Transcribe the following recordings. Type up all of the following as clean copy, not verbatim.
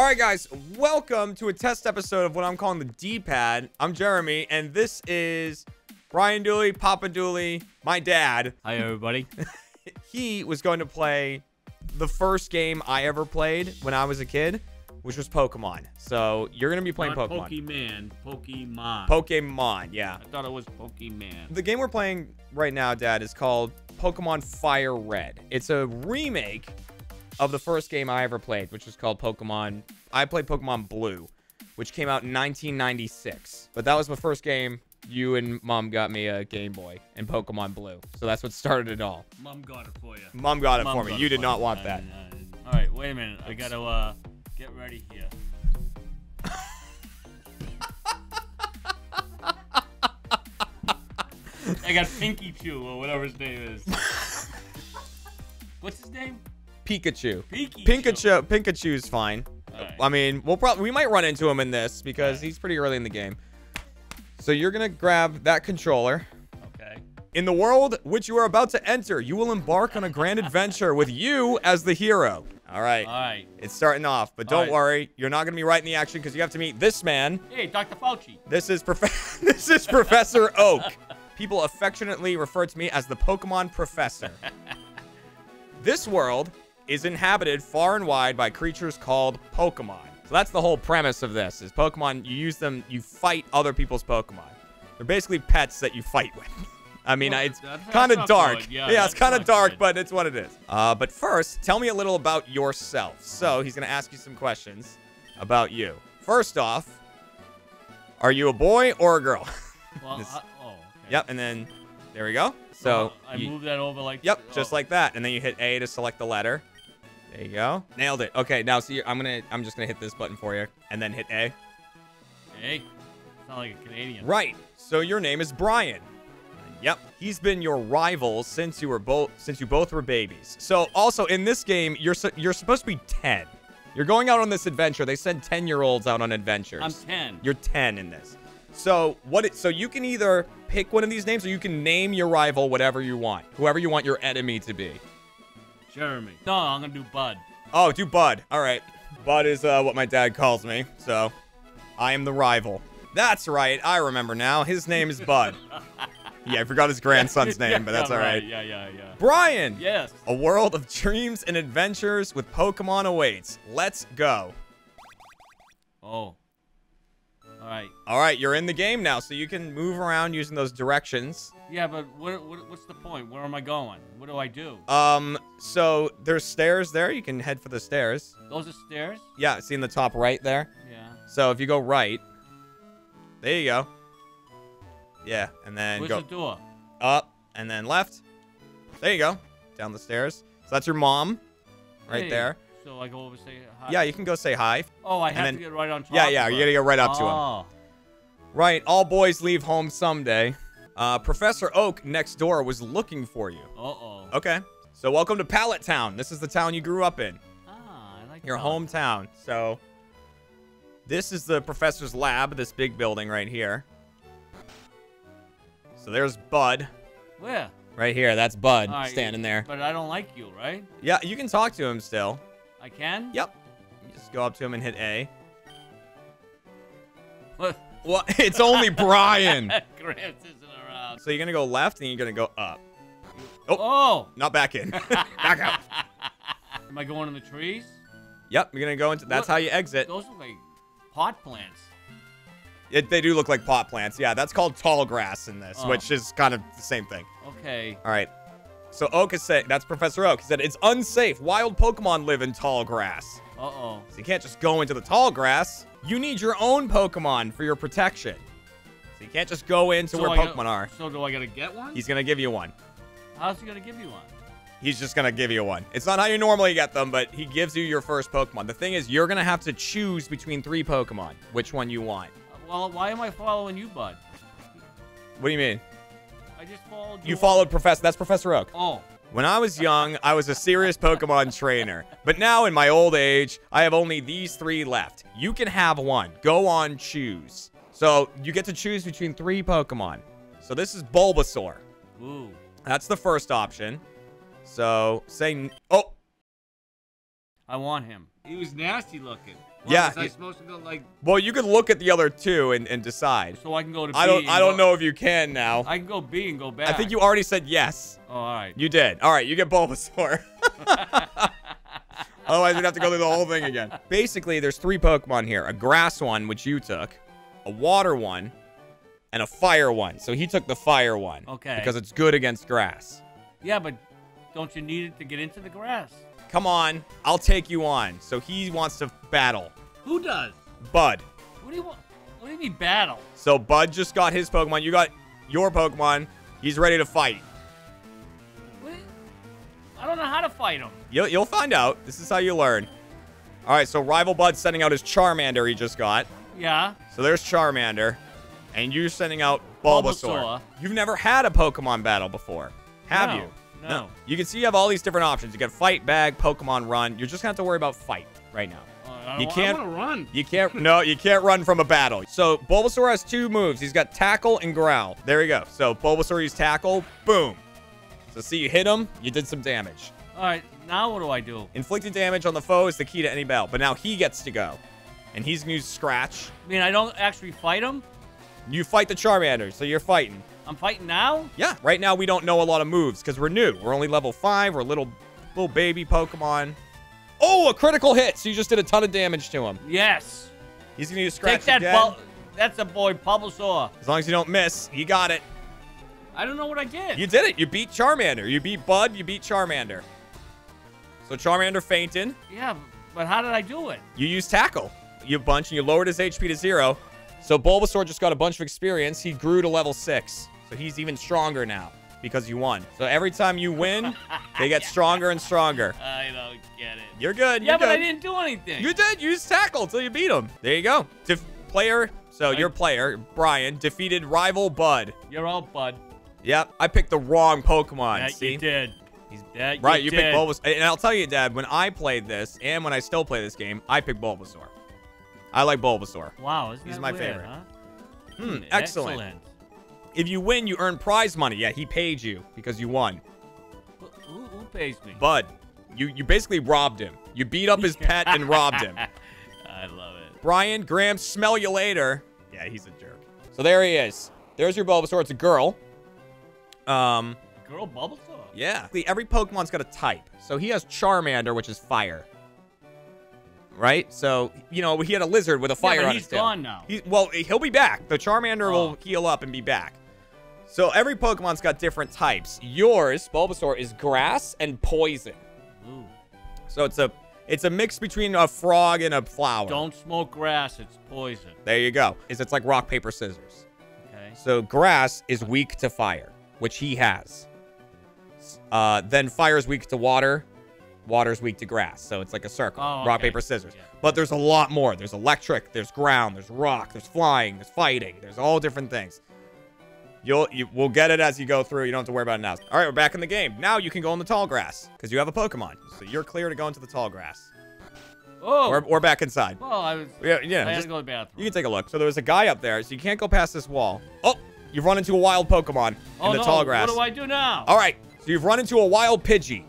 All right, guys, welcome to a test episode of what I'm calling the D-Pad. I'm Jeremy, and this is Brian Dooley, Papa Dooley, my dad. Hi, everybody. He was going to play the first game I ever played when I was a kid, which was Pokemon. So you're going to be playing Pokemon. Yeah. I thought it was Pokemon. The game we're playing right now, Dad, is called Pokemon Fire Red. It's a remake of the first game I ever played, which was called Pokemon. I played Pokemon Blue, which came out in 1996. But that was my first game. You and Mom got me a Game Boy and Pokemon Blue. So that's what started it all. Mom got it for you. Mom got it for me. You did not want that. All right, wait a minute. I got to get ready here. I got Pikachu or whatever his name is. What's his name? Pikachu. Pikachu's fine. Right. I mean, we might run into him in this because he's pretty early in the game. So you're gonna grab that controller. Okay. In the world which you are about to enter, you will embark on a grand adventure with you as the hero. All right. All right. It's starting off, but don't worry, you're not gonna be right in the action because you have to meet this man. Hey, Dr. Fauci. This is Professor Oak. People affectionately refer to me as the Pokemon Professor. This world is inhabited far and wide by creatures called Pokemon. So that's the whole premise of this, is Pokemon, you use them, you fight other people's Pokemon. They're basically pets that you fight with. I mean, it's kind of dark. Yeah, it's kind of dark, but it's what it is. But first, tell me a little about yourself. So he's going to ask you some questions about you. First off, are you a boy or a girl? Well, okay. Yep, and then there we go. So I move that over like... Yep, just like that. And then you hit A to select the letter. There you go. Nailed it. Okay, now see, I'm just gonna hit this button for you, and then hit A. Hey, sound like a Canadian. Right. So your name is Brian. Yep. He's been your rival since you both were babies. So also in this game, you're supposed to be 10. You're going out on this adventure. They send 10-year-olds out on adventures. I'm 10. You're 10 in this. So so you can either pick one of these names, or you can name your rival whatever you want, whoever you want your enemy to be. Jeremy. No, I'm gonna do Bud. Oh, do Bud. All right. Bud is what my dad calls me, so I am the rival. That's right. I remember now. His name is Bud. Yeah, I forgot his grandson's name, but that's all right. Yeah. Brian. Yes. A world of dreams and adventures with Pokemon awaits. Let's go. Oh. All right, you're in the game now, so you can move around using those directions. Yeah, but what's the point? Where am I going? What do I do? So there's stairs there. You can head for the stairs. Those are stairs? Yeah, see in the top right there? Yeah. So if you go right, there you go. Yeah, and then where's the door? Up, and then left. There you go, down the stairs. So that's your mom right there. So I go over and say hi? Yeah, you can go say hi. Oh, I have to get right on top. Yeah, you gotta go right up to him. Right, all boys leave home someday. Professor Oak next door was looking for you. Uh-oh. Okay, so welcome to Pallet Town. This is the town you grew up in. Ah, I like your hometown. So this is the professor's lab, this big building right here. So there's Bud. Where? Right here, that's Bud standing there. But I don't like you, right? Yeah, you can talk to him still. I can? Yep. You just go up to him and hit A. What? Well, it's only Brian. Gramps isn't around. So you're going to go left and you're going to go up. Oh! Not back in. Back out. Am I going in the trees? Yep. You're going to go into... That's how you exit. Those look like pot plants. They do look like pot plants. Yeah, that's called tall grass in this, which is kind of the same thing. Okay. All right. So Oak is saying, that's Professor Oak. He said, it's unsafe. Wild Pokemon live in tall grass. Uh-oh. So you can't just go into the tall grass. You need your own Pokemon for your protection. So you can't just go into where Pokemon are. So do I got to get one? He's going to give you one. How's he going to give you one? He's just going to give you one. It's not how you normally get them, but he gives you your first Pokemon. The thing is, you're going to have to choose between 3 Pokemon, which one you want. Well, why am I following you, Bud? What do you mean? I just followed you. You followed Professor. That's Professor Oak. Oh. When I was young, I was a serious Pokemon trainer. But now, in my old age, I have only these 3 left. You can have one. Go on, choose. So you get to choose between 3 Pokemon. So this is Bulbasaur. Ooh. That's the first option. So say... Oh. I want him. He was nasty looking. Well, yeah. I supposed to go, like... Well, you can look at the other two and decide. So I can go to B. I don't know if you can now. I can go B and go back. I think you already said yes. Oh, all right. You did. All right, you get Bulbasaur. Otherwise, we'd have to go through the whole thing again. Basically, there's three Pokemon here. A grass one, which you took, a water one, and a fire one. So he took the fire one. Okay. Because it's good against grass. Yeah, but don't you need it to get into the grass? Come on. I'll take you on. So he wants to battle. Who does? Bud. What do you want? What do you mean battle? So Bud just got his Pokemon. You got your Pokemon. He's ready to fight. What? I don't know how to fight him. You'll find out. This is how you learn. All right, so Rival Bud's sending out his Charmander he just got. Yeah. So there's Charmander. And you're sending out Bulbasaur. You've never had a Pokemon battle before, have you? No. You can see you have all these different options. You got fight, bag, Pokemon, run. You're just gonna have to worry about fight right now. I wanna run. You can't. No, you can't run from a battle. So Bulbasaur has two moves. He's got tackle and growl. There we go. So Bulbasaur used tackle. Boom. So see, you hit him. You did some damage. All right. Now what do I do? Inflicting damage on the foe is the key to any battle. But now he gets to go, and he's gonna use scratch. I mean, I don't actually fight him. You fight the Charmander, so you're fighting. I'm fighting now? Yeah. Right now, we don't know a lot of moves because we're new. We're only level 5. We're little baby Pokemon. Oh, a critical hit. So you just did a ton of damage to him. Yes. He's going to use Scratch again. Take that. That's a boy, Bulbasaur. As long as you don't miss, he got it. I don't know what I did. You did it. You beat Charmander. You beat Bud. You beat Charmander. So Charmander fainted. Yeah, but how did I do it? You used Tackle. You bunch and you lowered his HP to 0. So Bulbasaur just got a bunch of experience. He grew to level 6. So he's even stronger now because you won. So every time you win, they get stronger and stronger. I don't get it. You're good. Yeah, but I didn't do anything. You did. You used tackle until you beat him. There you go. Your player, Brian, defeated rival Bud. You're all Bud. Yep. I picked the wrong Pokemon. You did. Right. You picked Bulbasaur. And I'll tell you, Dad, when I played this and when I still play this game, I picked Bulbasaur. I like Bulbasaur. Wow, isn't that weird, favorite. Huh? Excellent. If you win, you earn prize money. Yeah, he paid you because you won. Who pays me? Bud, you basically robbed him. You beat up his pet and robbed him. I love it. Brian, Graham, smell you later. Yeah, he's a jerk. So there he is. There's your Bulbasaur. It's a girl. Girl Bulbasaur? Yeah. Every Pokemon's got a type. So he has Charmander, which is fire. Right? So, you know, he had a lizard with a fire on his tail. He's gone now. He'll be back. The Charmander will heal up and be back. So every Pokemon's got different types. Yours, Bulbasaur, is grass and poison. Ooh. So it's a mix between a frog and a flower. Don't smoke grass. It's poison. There you go. It's like rock, paper, scissors. Okay. So grass is weak to fire, which he has. Then fire is weak to water. Water's weak to grass, so it's like a circle. Oh, okay. Rock, paper, scissors. Yeah. But there's a lot more. There's electric, there's ground, there's rock, there's flying, there's fighting, there's all different things. We'll get it as you go through. You don't have to worry about it now. All right, we're back in the game. Now you can go in the tall grass because you have a Pokemon, so you're clear to go into the tall grass. Oh, we're back inside. Well, I had to go to the bathroom. You can take a look. So there was a guy up there, so you can't go past this wall. Oh, you've run into a wild Pokemon in the tall grass. What do I do now? All right, so you've run into a wild Pidgey.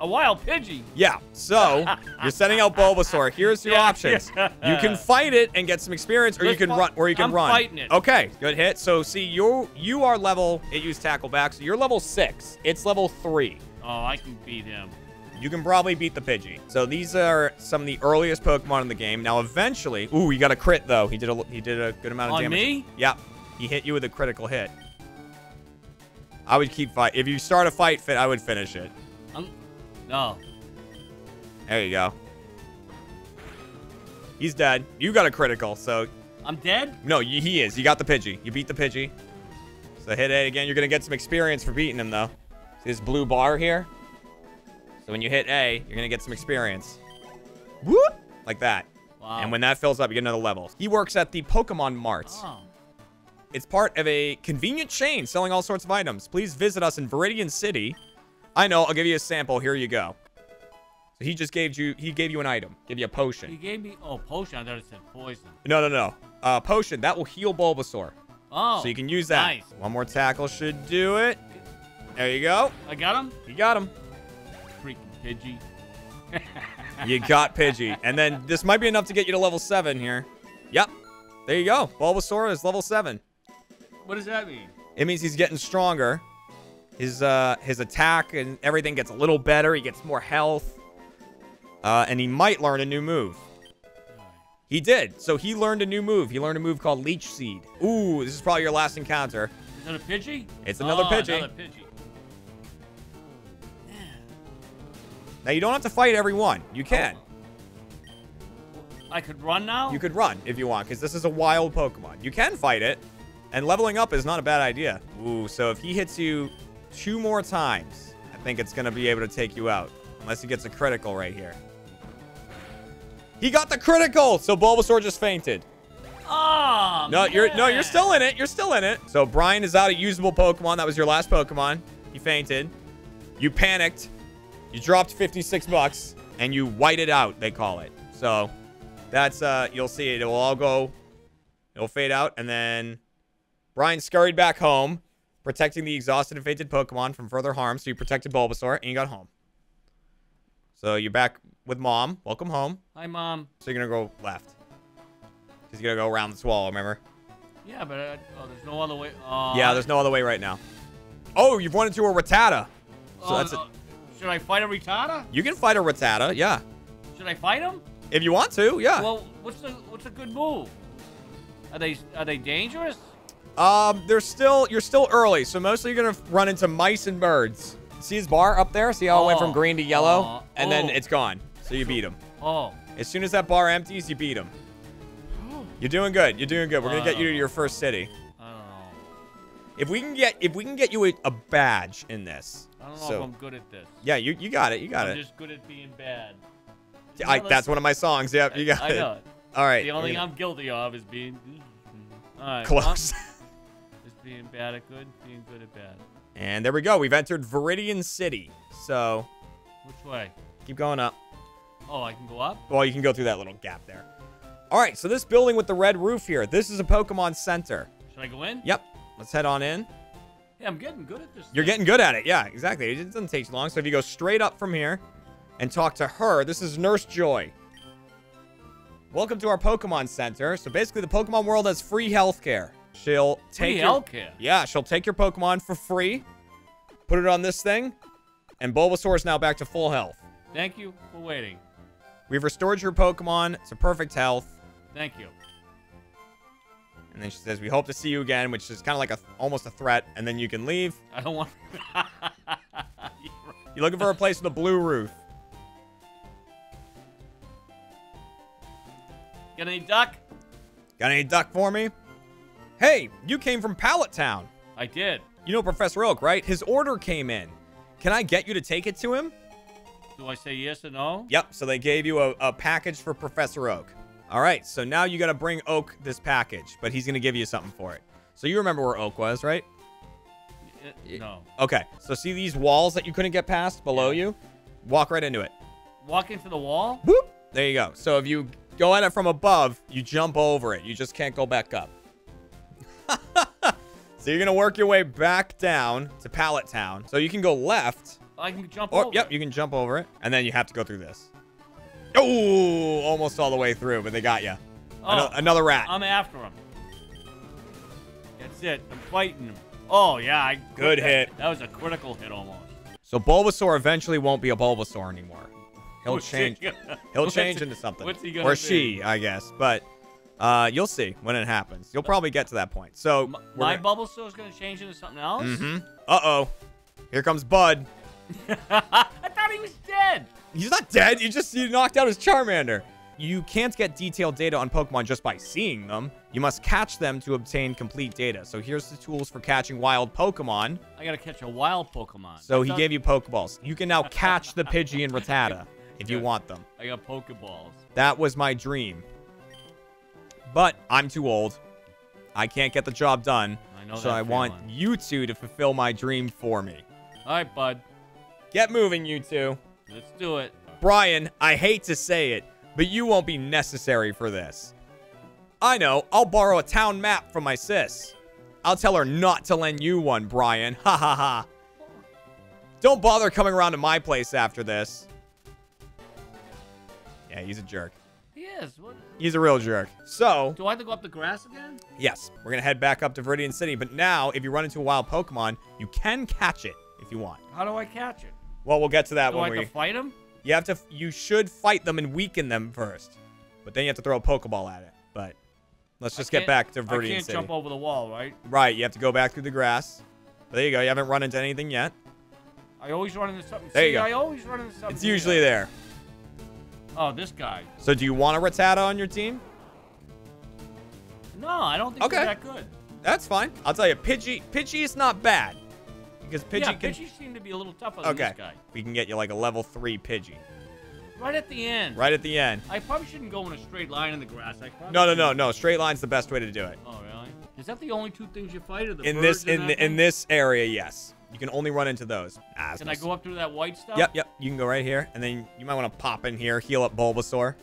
A wild Pidgey? Yeah. So, you're sending out Bulbasaur. Here's your options. Yeah. You can fight it and get some experience, or you can run. I'm fighting it. Okay. Good hit. So, see, you are level... It used Tackle back, so you're level 6. It's level 3. Oh, I can beat him. You can probably beat the Pidgey. So, these are some of the earliest Pokemon in the game. Now, eventually... Ooh, you got a crit, though. He did a good amount of damage. On me? Yeah. He hit you with a critical hit. I would keep fighting. If you start a fight, I would finish it. No. There you go. He's dead. You got a critical, so... I'm dead? No, he is. You got the Pidgey. You beat the Pidgey. So hit A again. You're going to get some experience for beating him, though. See this blue bar here? So when you hit A, you're going to get some experience. Whoop! Like that. Wow. And when that fills up, you get another level. He works at the Pokemon Mart. Oh. It's part of a convenient chain selling all sorts of items. Please visit us in Viridian City... I know. I'll give you a sample. Here you go. So he just gave you... He gave you an item. Give you a potion. He gave me... Oh, potion. I thought it said poison. No. Potion. That will heal Bulbasaur. Oh. So you can use that. Nice. One more tackle should do it. There you go. I got him? You got him. Freaking Pidgey. You got Pidgey. And then this might be enough to get you to level 7 here. Yep. There you go. Bulbasaur is level 7. What does that mean? It means he's getting stronger. His attack and everything gets a little better. He gets more health. And he might learn a new move. He did. So he learned a new move. He learned a move called Leech Seed. Ooh, this is probably your last encounter. Is that a Pidgey? It's another Pidgey. Another Pidgey. Now, you don't have to fight everyone. You can. I could run now? You could run if you want, because this is a wild Pokemon. You can fight it, and leveling up is not a bad idea. Ooh, so if he hits you 2 more times, I think it's going to be able to take you out, unless he gets a critical right here. He got the critical! So Bulbasaur just fainted. Oh, no, man. You're still in it. You're still in it. So Brian is out a usable Pokemon. That was your last Pokemon. He fainted. You panicked. You dropped 56 bucks and you white it out, they call it. So that's, you'll see it. It will all go, it'll fade out. And then Brian scurried back home, protecting the exhausted and fainted Pokemon from further harm. So you protected Bulbasaur and you got home. So you're back with Mom. Welcome home. Hi, Mom. So you're going to go left. Because you're going to go around this wall, remember? Yeah, but there's no other way. Yeah, there's no other way right now. Oh, you've run into a Rattata. So that's it. Should I fight a Rattata? You can fight a Rattata, yeah. Should I fight him? If you want to, yeah. Well, what's a good move? Are they dangerous? They're still early, so mostly you're gonna run into mice and birds. See his bar up there? See how it went from green to yellow, and then it's gone. So you beat him. Oh. As soon as that bar empties, you beat him. You're doing good. You're doing good. We're gonna get you to your first city. I don't know. If we can get you a badge in this. I don't know if I'm good at this. Yeah, you got it. You got it. I'm just good at being bad. That's one of my songs. Yep, you got it. I know it. All right. The only thing I'm guilty of is being... All right. Close. Just being bad at good, being good at bad. And there we go. We've entered Viridian City. So... Which way? Keep going up. Oh, I can go up? Well, you can go through that little gap there. All right, so this building with the red roof here, this is a Pokemon Center. Should I go in? Yep. Let's head on in. Yeah, I'm getting good at this. You're getting good at it. Yeah, exactly. It doesn't take long. So if you go straight up from here and talk to her, this is Nurse Joy. Welcome to our Pokemon Center. So basically, the Pokemon world has free healthcare. She'll take free healthcare. Yeah, she'll take your Pokemon for free, put it on this thing, and Bulbasaur is now back to full health. Thank you for waiting. We've restored your Pokemon to perfect health. Thank you. And then she says, we hope to see you again, which is kind of like almost a threat. And then you can leave. I don't want... You're looking for a place with a blue roof. Got any duck? Got any duck for me? Hey, you came from Pallet Town. I did. You know Professor Oak, right? His order came in. Can I get you to take it to him? Do I say yes or no? Yep, so they gave you a package for Professor Oak. All right, so now you got to bring Oak this package, but he's going to give you something for it. So you remember where Oak was, right? No. Okay, so see these walls that you couldn't get past below you? Walk right into it. Walk into the wall? Boop! There you go. So if you go at it from above, you jump over it. You just can't go back up. So you're going to work your way back down to Pallet Town. So you can go left. I can jump over it. Yep, you can jump over it. And then you have to go through this. Oh, almost all the way through, but they got you. Oh, another rat. I'm after him. That's it. I'm fighting him. Oh, yeah. Good hit. That was a critical hit almost. So Bulbasaur eventually won't be a Bulbasaur anymore. He'll change. He'll change into something. What's he gonna be? Or she, I guess. But you'll see when it happens. You'll probably get to that point. So my Bulbasaur is going to change into something else? Mm-hmm. Uh-oh. Here comes Bud. I thought he was dead. He's not dead. You knocked out his Charmander. You can't get detailed data on Pokemon just by seeing them. You must catch them to obtain complete data. So here's the tools for catching wild Pokemon. I got to catch a wild Pokemon. So he gave you Pokeballs. You can now catch the Pidgey and Rattata if you want them. I got Pokeballs. That was my dream. But I'm too old. I can't get the job done. I know so I want you two to fulfill my dream for me. All right, Bud. Get moving, you two. Let's do it. Brian, I hate to say it, but you won't be necessary for this. I know. I'll borrow a town map from my sis. I'll tell her not to lend you one, Brian. Ha ha ha. Don't bother coming around to my place after this. Yeah, he's a jerk. He is. What? He's a real jerk. So... do I have to go up the grass again? Yes. We're going to head back up to Viridian City. But now, if you run into a wild Pokemon, you can catch it if you want. How do I catch it? Well, we'll get to that when we... do I have to fight him? You have to... you should fight them and weaken them first. But then you have to throw a Pokeball at it. But let's just get back to Viridian City. I can't jump over the wall, right? Right. You have to go back through the grass. But there you go. You haven't run into anything yet. I always run into something. There you go. I always run into something. It's usually there. Oh, this guy. So do you want a Rattata on your team? No, I don't think they're that good. That's fine. I'll tell you, Pidgey is not bad. Because Pidgey Pidgey seemed to be a little tougher than this guy. We can get you like a level 3 Pidgey. Right at the end. Right at the end. I probably shouldn't go in a straight line in the grass. No. Straight line's the best way to do it. Oh, really? Is that the only two things you fight? Or the in this area, yes. You can only run into those. Ah, can I go up through that white stuff? Yep, yep. You can go right here, and then you might want to pop in here, heal up Bulbasaur.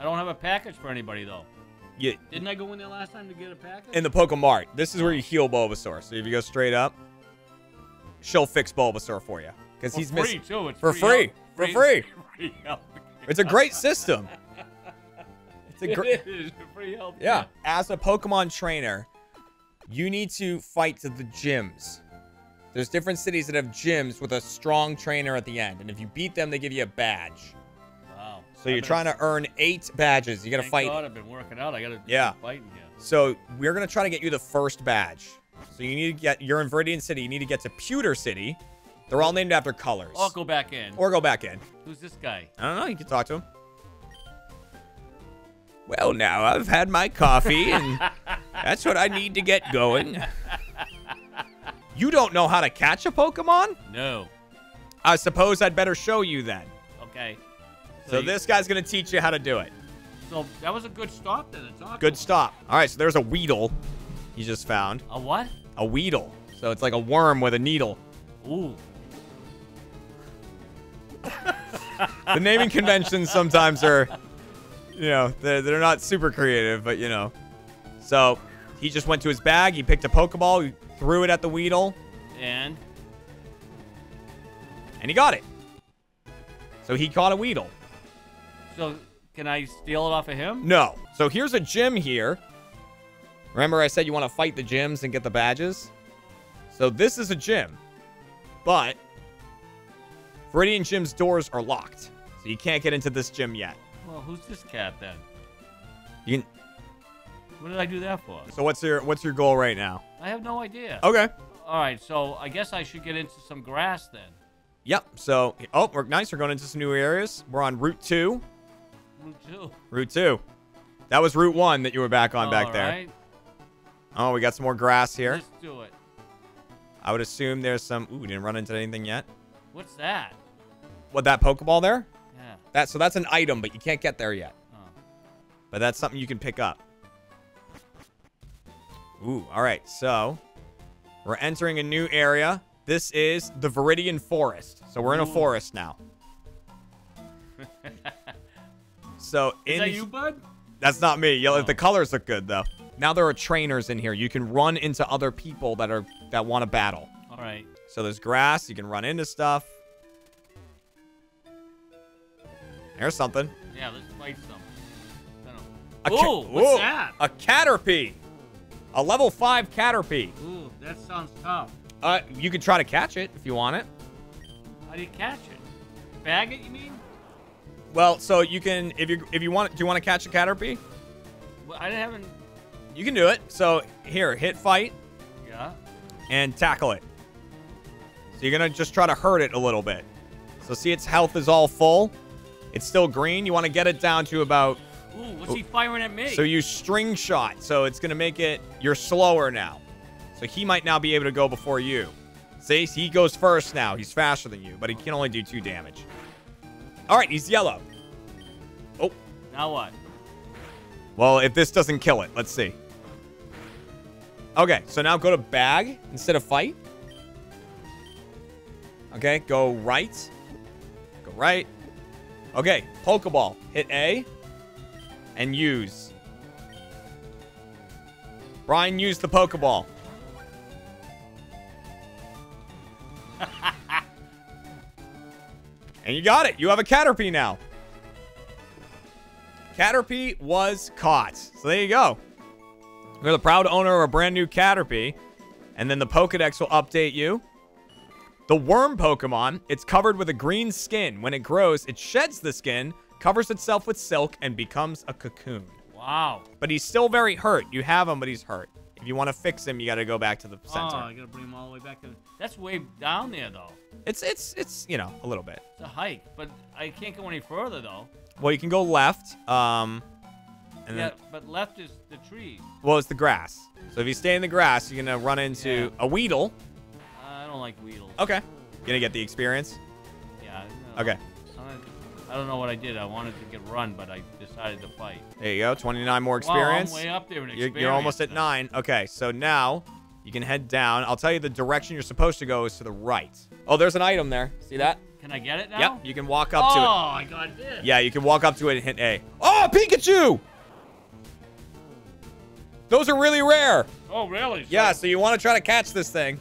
I don't have a package for anybody, though. Yeah. Didn't I go in there last time to get a package? In the Pokemart. This is where you heal Bulbasaur. So if you go straight up, she'll fix Bulbasaur for you. Because he's missing. For free, too. For free. For free. It's a great system. It's a great. It's free help. Yeah. As a Pokemon trainer, you need to fight to the gyms. There's different cities that have gyms with a strong trainer at the end. And if you beat them, they give you a badge. Wow. So you're trying to earn 8 badges. You got to fight. God, I've been working out. I got to keep fighting you. So we're going to try to get you the first badge. So you need to get, you're in Viridian City. You need to get to Pewter City. They're all named after colors. Or go back in. Or go back in. Who's this guy? I don't know. You can talk to him. Well, now I've had my coffee and... that's what I need to get going. You don't know how to catch a Pokemon? No. I suppose I'd better show you then. Okay. So this guy's going to teach you how to do it. So that was a good stop then. It's awesome. Good stop. All right, so there's a Weedle you just found. A what? A Weedle. So it's like a worm with a needle. Ooh. The naming conventions sometimes are, you know, they're not super creative, but, you know. So... he just went to his bag. He picked a Pokeball. He threw it at the Weedle. And he got it. So he caught a Weedle. So can I steal it off of him? No. So here's a gym here. Remember I said you want to fight the gyms and get the badges? So this is a gym. But Viridian Gym's doors are locked. So you can't get into this gym yet. Well, who's this cat then? You can... what did I do that for? So what's your goal right now? I have no idea. Okay. All right, so I guess I should get into some grass then. Yep. So we're nice. We're going into some new areas. We're on Route 2. Route 2. Route 2. That was Route 1 that you were back on back there. Right. Oh, we got some more grass here. Let's do it. I would assume there's some. Ooh, we didn't run into anything yet. What's that? What, that Pokeball there? Yeah. That. So that's an item, but you can't get there yet. Oh. But that's something you can pick up. Ooh, all right, so we're entering a new area. This is the Viridian Forest. So we're in a forest now. So is that you, Bud? That's not me. The colors look good, though. Now there are trainers in here. You can run into other people that want to battle. All right. So there's grass. You can run into stuff. There's something. Yeah, let's fight something. Ooh, what's that? A Caterpie. A level 5 Caterpie. Ooh, that sounds tough. You can try to catch it if you want it. How do you catch it? Bag it, you mean? Well, so you can, if you want, do you want to catch a Caterpie? Well, I haven't. You can do it. So here, hit fight. Yeah. And tackle it. So you're gonna just try to hurt it a little bit. So see, its health is all full. It's still green. You want to get it down to about. Ooh, what's he firing at me? So you string shot. So it's going to make it... you're slower now. So he might now be able to go before you. See? He goes first now. He's faster than you. But he can only do 2 damage. All right. He's yellow. Oh. Now what? Well, if this doesn't kill it. Let's see. Okay. So now go to bag instead of fight. Okay. Go right. Go right. Okay. Pokeball. Hit A. And use. Brian used the Pokeball. And you got it. You have a Caterpie now. Caterpie was caught. So there you go. You're the proud owner of a brand new Caterpie. And then the Pokedex will update you. The worm Pokemon, it's covered with a green skin. When it grows, it sheds the skin, covers itself with silk, and becomes a cocoon. Wow. But he's still very hurt. You have him, but he's hurt. If you want to fix him, you got to go back to the center. Oh, I got to bring him all the way back to the... That's way down there, though. It's you know, a little bit. It's a hike, but I can't go any further, though. Well, you can go left. And yeah, then... but left is the tree. Well, it's the grass. So if you stay in the grass, you're going to run into a Weedle. I don't like Weedle. Okay. You're going to get the experience? Yeah. Okay. I don't know what I did. I wanted to get run, but I decided to fight. There you go. 29 more experience. Wow, I'm way up there in experience. You're almost at 9. Okay, so now you can head down. I'll tell you the direction you're supposed to go is to the right. Oh, there's an item there. See that? Can I get it now? Yep, you can walk up to it. Oh, I got this. Yeah, you can walk up to it and hit A. Oh, Pikachu! Those are really rare. Oh, really? Yeah, so you want to try to catch this thing.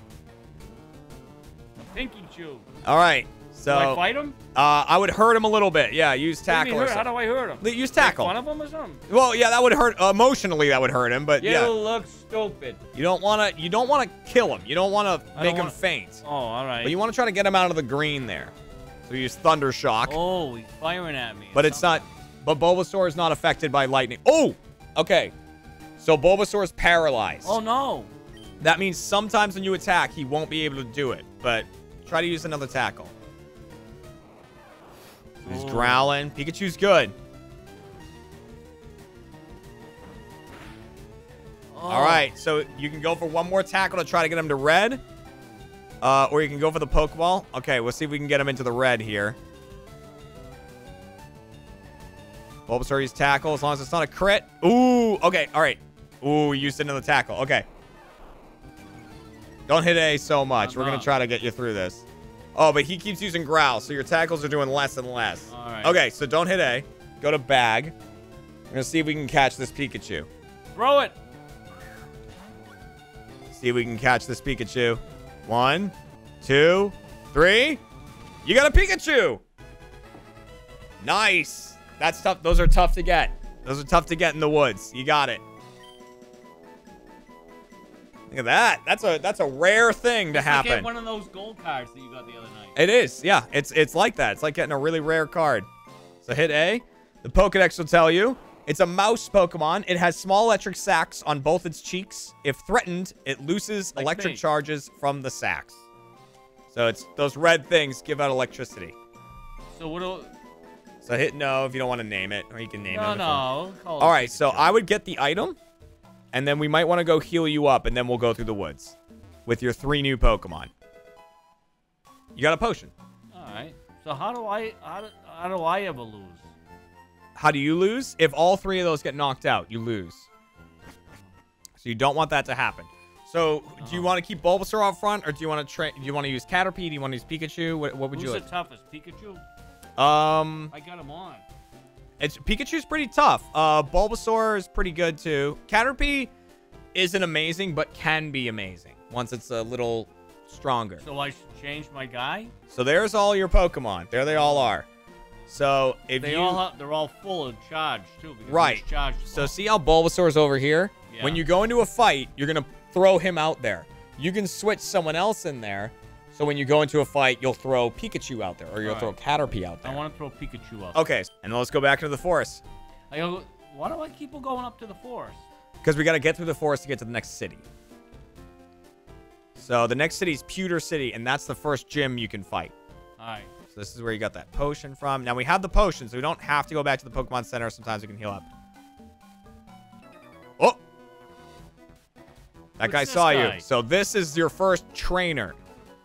Pikachu. All right. So, do I fight him? I would hurt him a little bit. Yeah, use tackle. Or how do I hurt him? Use tackle. Make fun of him or something? Well, yeah, that would hurt emotionally. That would hurt him, but yeah. You look stupid. You don't want to. You don't want to kill him. You don't want to make him faint. Oh, all right. But you want to try to get him out of the green there. So you use thunder shock. Oh, he's firing at me. But it's not. But Bulbasaur is not affected by lightning. Oh, okay. So Bulbasaur is paralyzed. Oh no. That means sometimes when you attack, he won't be able to do it. But try to use another tackle. He's growling. Pikachu's good. Oh. All right, so you can go for one more tackle to try to get him to red. Or you can go for the Pokeball. Okay, we'll see if we can get him into the red here. Bulbasaur used tackle as long as it's not a crit. Ooh, okay, all right. Ooh, used another tackle. Okay. Don't hit A so much. We're going to try to get you through this. Oh, but he keeps using growl, so your tackles are doing less and less. All right. Okay, so don't hit A. Go to bag. We're going to see if we can catch this Pikachu. Throw it. See if we can catch this Pikachu. 1, 2, 3. You got a Pikachu. Nice. That's tough. Those are tough to get. Those are tough to get in the woods. You got it. Look at that. That's a rare thing to happen. It's like one of those gold cards that you got the other night. It is. Yeah. It's like that. It's like getting a really rare card. So hit A. The Pokédex will tell you. It's a mouse Pokemon. It has small electric sacs on both its cheeks. If threatened, it looses electric charges from the sacs. So it's those red things give out electricity. So what do... So hit no if you don't want to name it. Or you can name it. No, no. All right. So I would get the item. And then we might want to go heal you up, and then we'll go through the woods with your 3 new Pokemon. You got a potion. All right. So how do I ever lose? How do you lose? If all 3 of those get knocked out, you lose. So you don't want that to happen. So do you want to keep Bulbasaur out front, or do you want to use Caterpie? Do you want to use Pikachu? What would you like? Who's the toughest? Pikachu? I got him on. Pikachu's pretty tough. Bulbasaur is pretty good, too. Caterpie isn't amazing, but can be amazing once it's a little stronger. So I should change my guy? So there's all your Pokemon. There they all are. So if they they're all full of charge, too. Right. So see how Bulbasaur's over here? Yeah. When you go into a fight, you're going to throw him out there. You can switch someone else in there. So when you go into a fight, you'll throw Pikachu out there, or you'll throw Caterpie out there. I want to throw Pikachu out there. Okay, and let's go back to the forest. Why do I keep going up to the forest? Because we got to get through the forest to get to the next city. So the next city is Pewter City, and that's the first gym you can fight. All right. So this is where you got that potion from. Now we have the potion, so we don't have to go back to the Pokemon Center. Sometimes we can heal up. Oh! That guy saw you. So this is your first trainer.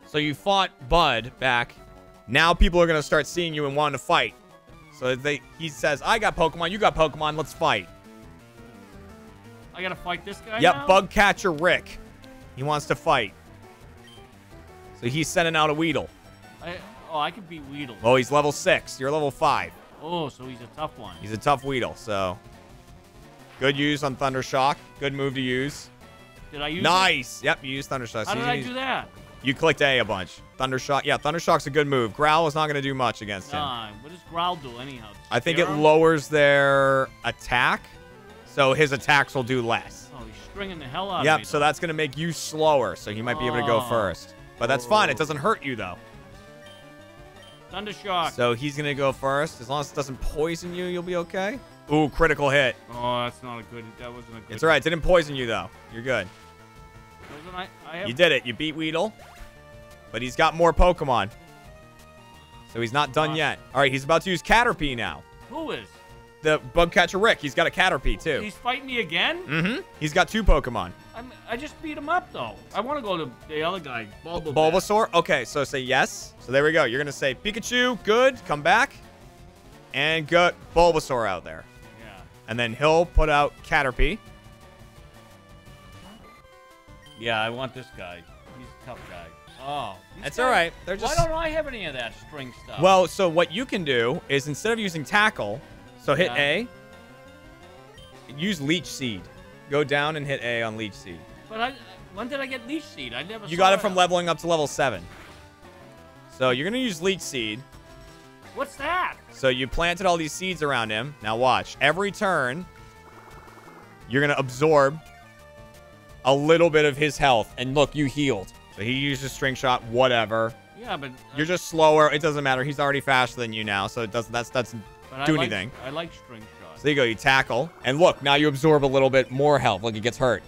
So you fought Bud back. Now people are going to start seeing you and wanting to fight. So he says, I got Pokemon, you got Pokemon, let's fight. I got to fight this guy now? Yep, bug catcher Rick. He wants to fight. So he's sending out a Weedle. I can beat Weedle. Oh, he's level 6. You're level 5. Oh, so he's a tough one. He's a tough Weedle, so. Good use on Thunder Shock. Good move to use. Did I use it? Nice. Yep, you used Thunder Shock. How did I do that? You clicked A a bunch. Thundershock. Yeah, Thundershock's a good move. Growl is not going to do much against him. What does Growl do anyhow? I think it lowers their attack, so his attacks will do less. Oh, he's stringing the hell out of me. Yep, so that's going to make you slower, so he might be able to go first. But that's fine. It doesn't hurt you, though. Thundershock. So he's going to go first. As long as it doesn't poison you, you'll be okay. Ooh, critical hit. Oh, that's not a good... That wasn't a good... It's all right. It didn't poison you, though. You're good. You did it. You beat Weedle. But he's got more Pokemon. So he's not done yet. All right, he's about to use Caterpie now. Who is? The bug catcher Rick. He's got a Caterpie, too. He's fighting me again? Mm-hmm. He's got two Pokemon. I just beat him up, though. I want to go to the other guy, Bulbasaur. Okay, so say yes. So there we go. You're going to say, Pikachu, good, come back. And get Bulbasaur out there. Yeah. And then he'll put out Caterpie. Yeah, I want this guy. He's a tough guy. Oh. That's all right. They're just... Why don't I have any of that string stuff? Well, so what you can do is instead of using Tackle, so hit A, use Leech Seed. Go down and hit A on Leech Seed. But when did I get Leech Seed? I never saw it. You got it from leveling up to level 7. So you're going to use Leech Seed. What's that? So you planted all these seeds around him. Now watch. Every turn, you're going to absorb a little bit of his health, and look, you healed. So he uses String Shot, whatever. Yeah, but you're just slower. It doesn't matter. He's already faster than you now, so it doesn't. That doesn't do anything. I like String Shot. So there you go. You tackle, and look, now you absorb a little bit more health. Look, he gets hurt.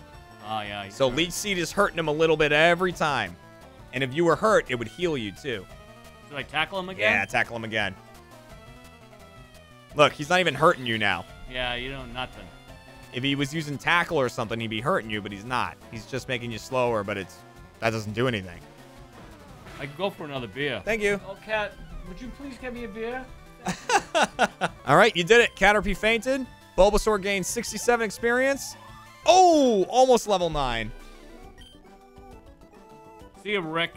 Oh yeah. So Leech Seed is hurting him a little bit every time, and if you were hurt, it would heal you too. Should I tackle him again? Yeah, tackle him again. Look, he's not even hurting you now. Yeah, you know nothing. If he was using Tackle or something, he'd be hurting you, but he's not. He's just making you slower, but that doesn't do anything. I could go for another beer. Thank you. Oh, Cat, would you please get me a beer? All right, you did it. Caterpie fainted. Bulbasaur gained 67 experience. Oh, almost level 9. See you, Rick.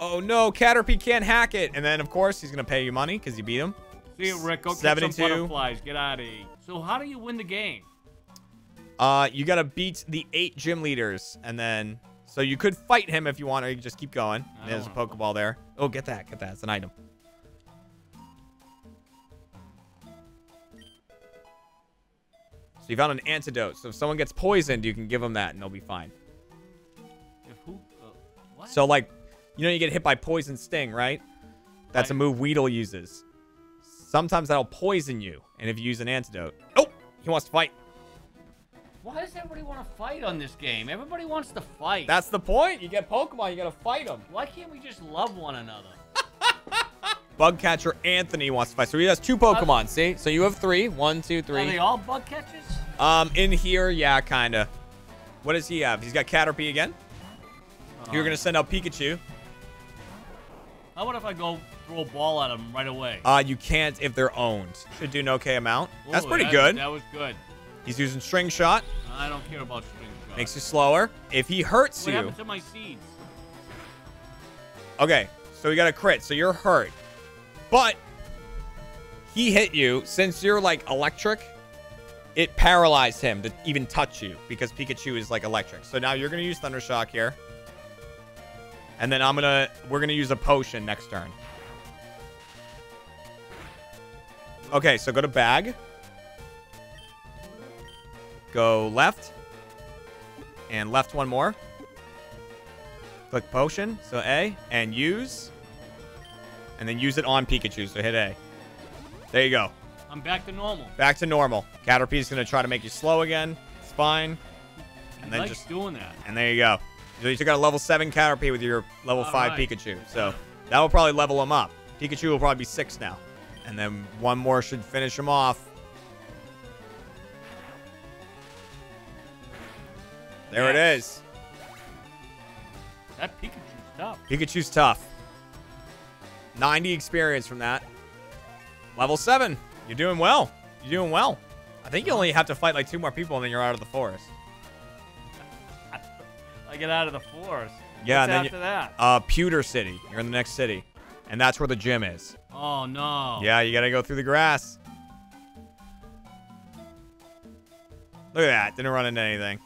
Oh, no, Caterpie can't hack it. And then, of course, he's going to pay you money because you beat him. See you, Rick. Go get some butterflies. Get out of here. So how do you win the game? You got to beat the 8 gym leaders, and then... So you could fight him if you want, or you can just keep going. There's a Pokeball there. Oh, get that. Get that. It's an item. So you found an antidote. So if someone gets poisoned, you can give them that, and they'll be fine. If who, what? So, like, you know you get hit by Poison Sting, right? That's a move Weedle uses. Sometimes that'll poison you, and if you use an antidote... Oh! He wants to fight. Why does everybody want to fight on this game? Everybody wants to fight. That's the point. You get Pokemon, you got to fight them. Why can't we just love one another? Bugcatcher Anthony wants to fight. So he has 2 Pokemon, see? So you have 3. 1, 2, 3. Are they all bug catchers? In here, yeah, kind of. What does he have? He's got Caterpie again. You're going to send out Pikachu. How about if I go throw a ball at him right away? You can't if they're owned. Should do an okay amount. Ooh, that's pretty good. That was good. He's using String Shot. I don't care about String Shot. Makes you slower. If he hurts you... What happened to my seeds? Okay, so we got a crit, so you're hurt. But he hit you. Since you're, like, electric, it paralyzed him to even touch you because Pikachu is, like, electric. So now you're going to use Thunder Shock here. And then we're going to use a potion next turn. Okay, so go to Bag. Go left, and left one more. Click Potion, so A, and use. And then use it on Pikachu, so hit A. There you go. I'm back to normal. Back to normal. Caterpie's going to try to make you slow again. It's fine. And then just doing that. And there you go. So you took out a level 7 Caterpie with your level 5 Pikachu. So that will probably level him up. Pikachu will probably be 6 now. And then one more should finish him off. There it is. That Pikachu's tough. Pikachu's tough. 90 experience from that. Level 7. You're doing well. You're doing well. I think you only have to fight like 2 more people and then you're out of the forest. I get out of the forest. Yeah, and then after that? Pewter City. You're in the next city. And that's where the gym is. Oh, no. Yeah, you got to go through the grass. Look at that. Didn't run into anything.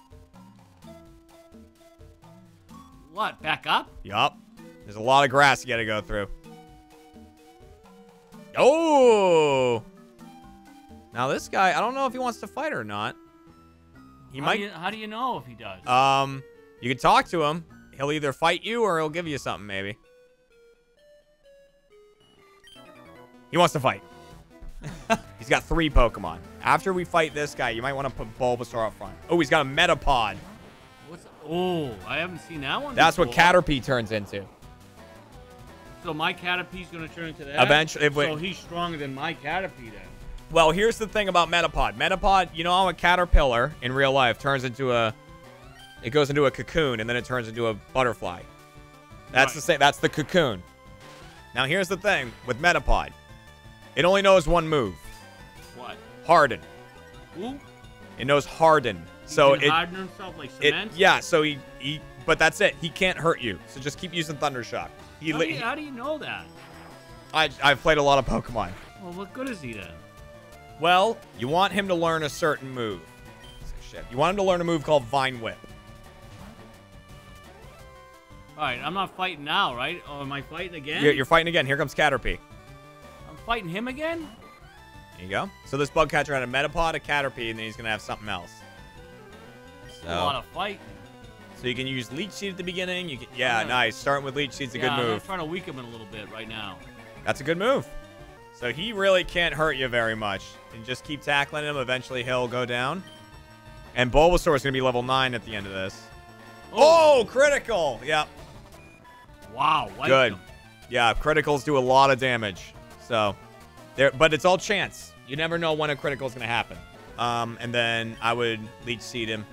What, back up? Yup. There's a lot of grass you gotta go through. Oh! Now this guy, I don't know if he wants to fight or not. He might. How do you know if he does? You can talk to him. He'll either fight you or he'll give you something, maybe. He wants to fight. He's got 3 Pokemon. After we fight this guy, you might want to put Bulbasaur up front. Oh, he's got a Metapod. What's, oh, I haven't seen that one. That's before. What Caterpie turns into. So my Caterpie's going to turn into that? Eventually. So he's stronger than my Caterpie then. Well, here's the thing about Metapod. Metapod, you know how a caterpillar in real life turns into a... It goes into a cocoon, and then it turns into a butterfly. That's right. The same. That's the cocoon. Now, here's the thing with Metapod. It only knows one move. What? Harden. Who? It knows Harden. So it harden himself like cement? Yeah, so he... But that's it. He can't hurt you. So just keep using Thunder Shock. How do you know that? I've played a lot of Pokemon. Well, what good is he then? Well, you want him to learn a certain move. Shit. You want him to learn a move called Vine Whip. All right, I'm not fighting now, right? Oh, am I fighting again? You're fighting again. Here comes Caterpie. I'm fighting him again? There you go. So this bug catcher had a Metapod, a Caterpie, and then he's going to have something else. So, a lot of fighting. So you can use Leech Seed at the beginning. You can, yeah, nice. Starting with Leech Seed's a good move. I'm trying to weaken him a little bit right now. That's a good move. So he really can't hurt you very much. And just keep tackling him. Eventually he'll go down. And Bulbasaur is going to be level 9 at the end of this. Oh, critical. Yep. Wow. Good. Him. Yeah, criticals do a lot of damage. So, but it's all chance. You never know when a critical is going to happen. And then I would Leech Seed him.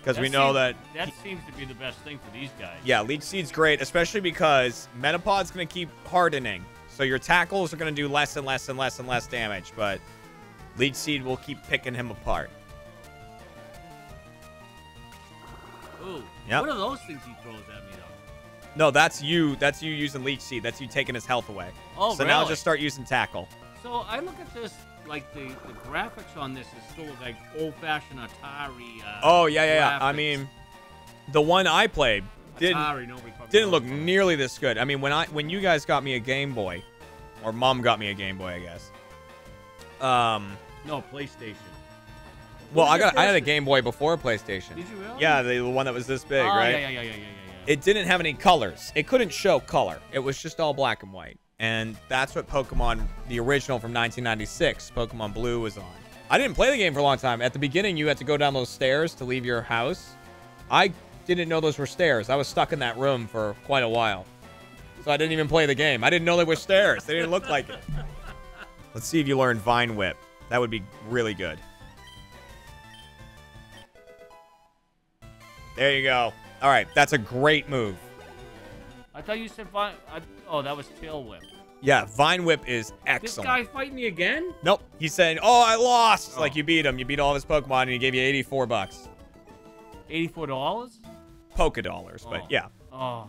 Because we know that seems to be the best thing for these guys. Yeah, Leech Seed's great, especially because Metapod's going to keep hardening. So your tackles are going to do less and less and less and less damage. But Leech Seed will keep picking him apart. Ooh. Yep. What are those things he throws at me, though? No, that's you. That's you using Leech Seed. That's you taking his health away. Oh, so really? Now just start using Tackle. So I look at this, like, the graphics on this is still, like, old-fashioned Atari Oh, yeah, graphics. I mean, the one I played didn't look nearly this good. I mean, when you guys got me a Game Boy, or Mom got me a Game Boy, I guess. No, PlayStation. Well, I had a Game Boy before PlayStation. Did you really? Yeah, the one that was this big, right? Yeah. It didn't have any colors. It couldn't show color. It was just all black and white. And that's what Pokemon, the original from 1996, Pokemon Blue was on. I didn't play the game for a long time. At the beginning, you had to go down those stairs to leave your house. I didn't know those were stairs. I was stuck in that room for quite a while. So I didn't even play the game. I didn't know they were stairs. They didn't look like it. Let's see if you learn Vine Whip. That would be really good. There you go. All right, that's a great move. I thought you said Vine... oh, that was Tail Whip. Yeah, Vine Whip is excellent. This guy fighting me again? Nope. He's saying, oh, I lost. Oh. Like, you beat him. You beat all of his Pokemon, and he gave you 84 bucks. $84? Poke dollars, but yeah. Oh.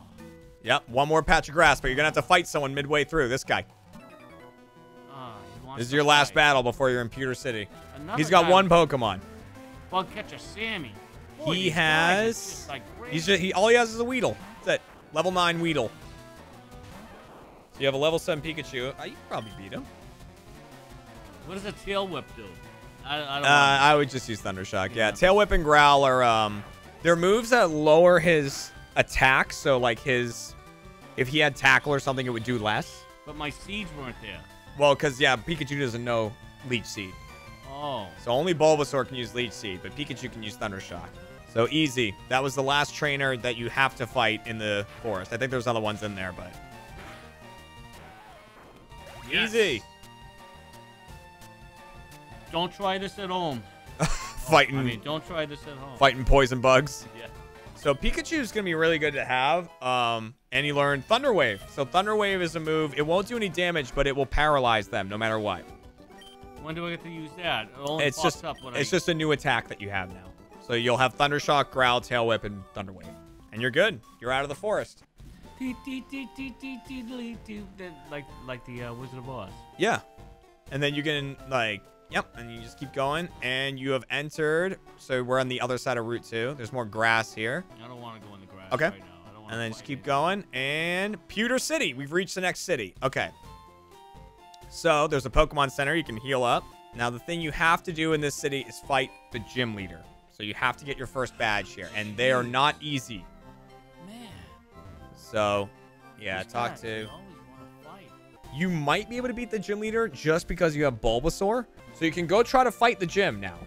Yep, one more patch of grass, but you're going to have to fight someone midway through. This guy. This is your last battle before you're in Pewter City. He's got one Pokemon. Bug Catcher Sammy. Boy, he has... all he has is a Weedle. That's it. Level 9 Weedle. So you have a level 7 Pikachu. You can probably beat him. What does a Tail Whip do? I don't know. I would just use Thunder Shock. Yeah, Tail Whip and Growl are they're moves that lower his attack. So like if he had Tackle or something, it would do less. But my seeds weren't there. Well, because Pikachu doesn't know Leech Seed. Oh. So only Bulbasaur can use Leech Seed, but Pikachu can use Thunder Shock. So easy. That was the last trainer that you have to fight in the forest. I think there's other ones in there, but... Yes. Easy. Don't try this at home. Fighting... I mean, don't try this at home. Fighting poison bugs. Yeah. So Pikachu's going to be really good to have. And he learned Thunder Wave. So Thunder Wave is a move. It won't do any damage, but it will paralyze them no matter what. When do I get to use that? It's just a new attack that you have now. So you'll have Thunder Shock, Growl, Tail Whip, and Thunder Wave. And you're good. You're out of the forest. Like the Wizard of Oz. Yeah. And then you can, like, yep. And you just keep going. And you have entered. So we're on the other side of Route 2. There's more grass here. I don't want to go in the grass right now. I don't And then just keep going. And Pewter City. We've reached the next city. Okay. So there's a Pokemon Center. You can heal up. Now, the thing you have to do in this city is fight the gym leader. So you have to get your first badge here. And they are not easy. Man. So, yeah, talk to... You might be able to beat the gym leader just because you have Bulbasaur. So you can go try to fight the gym now.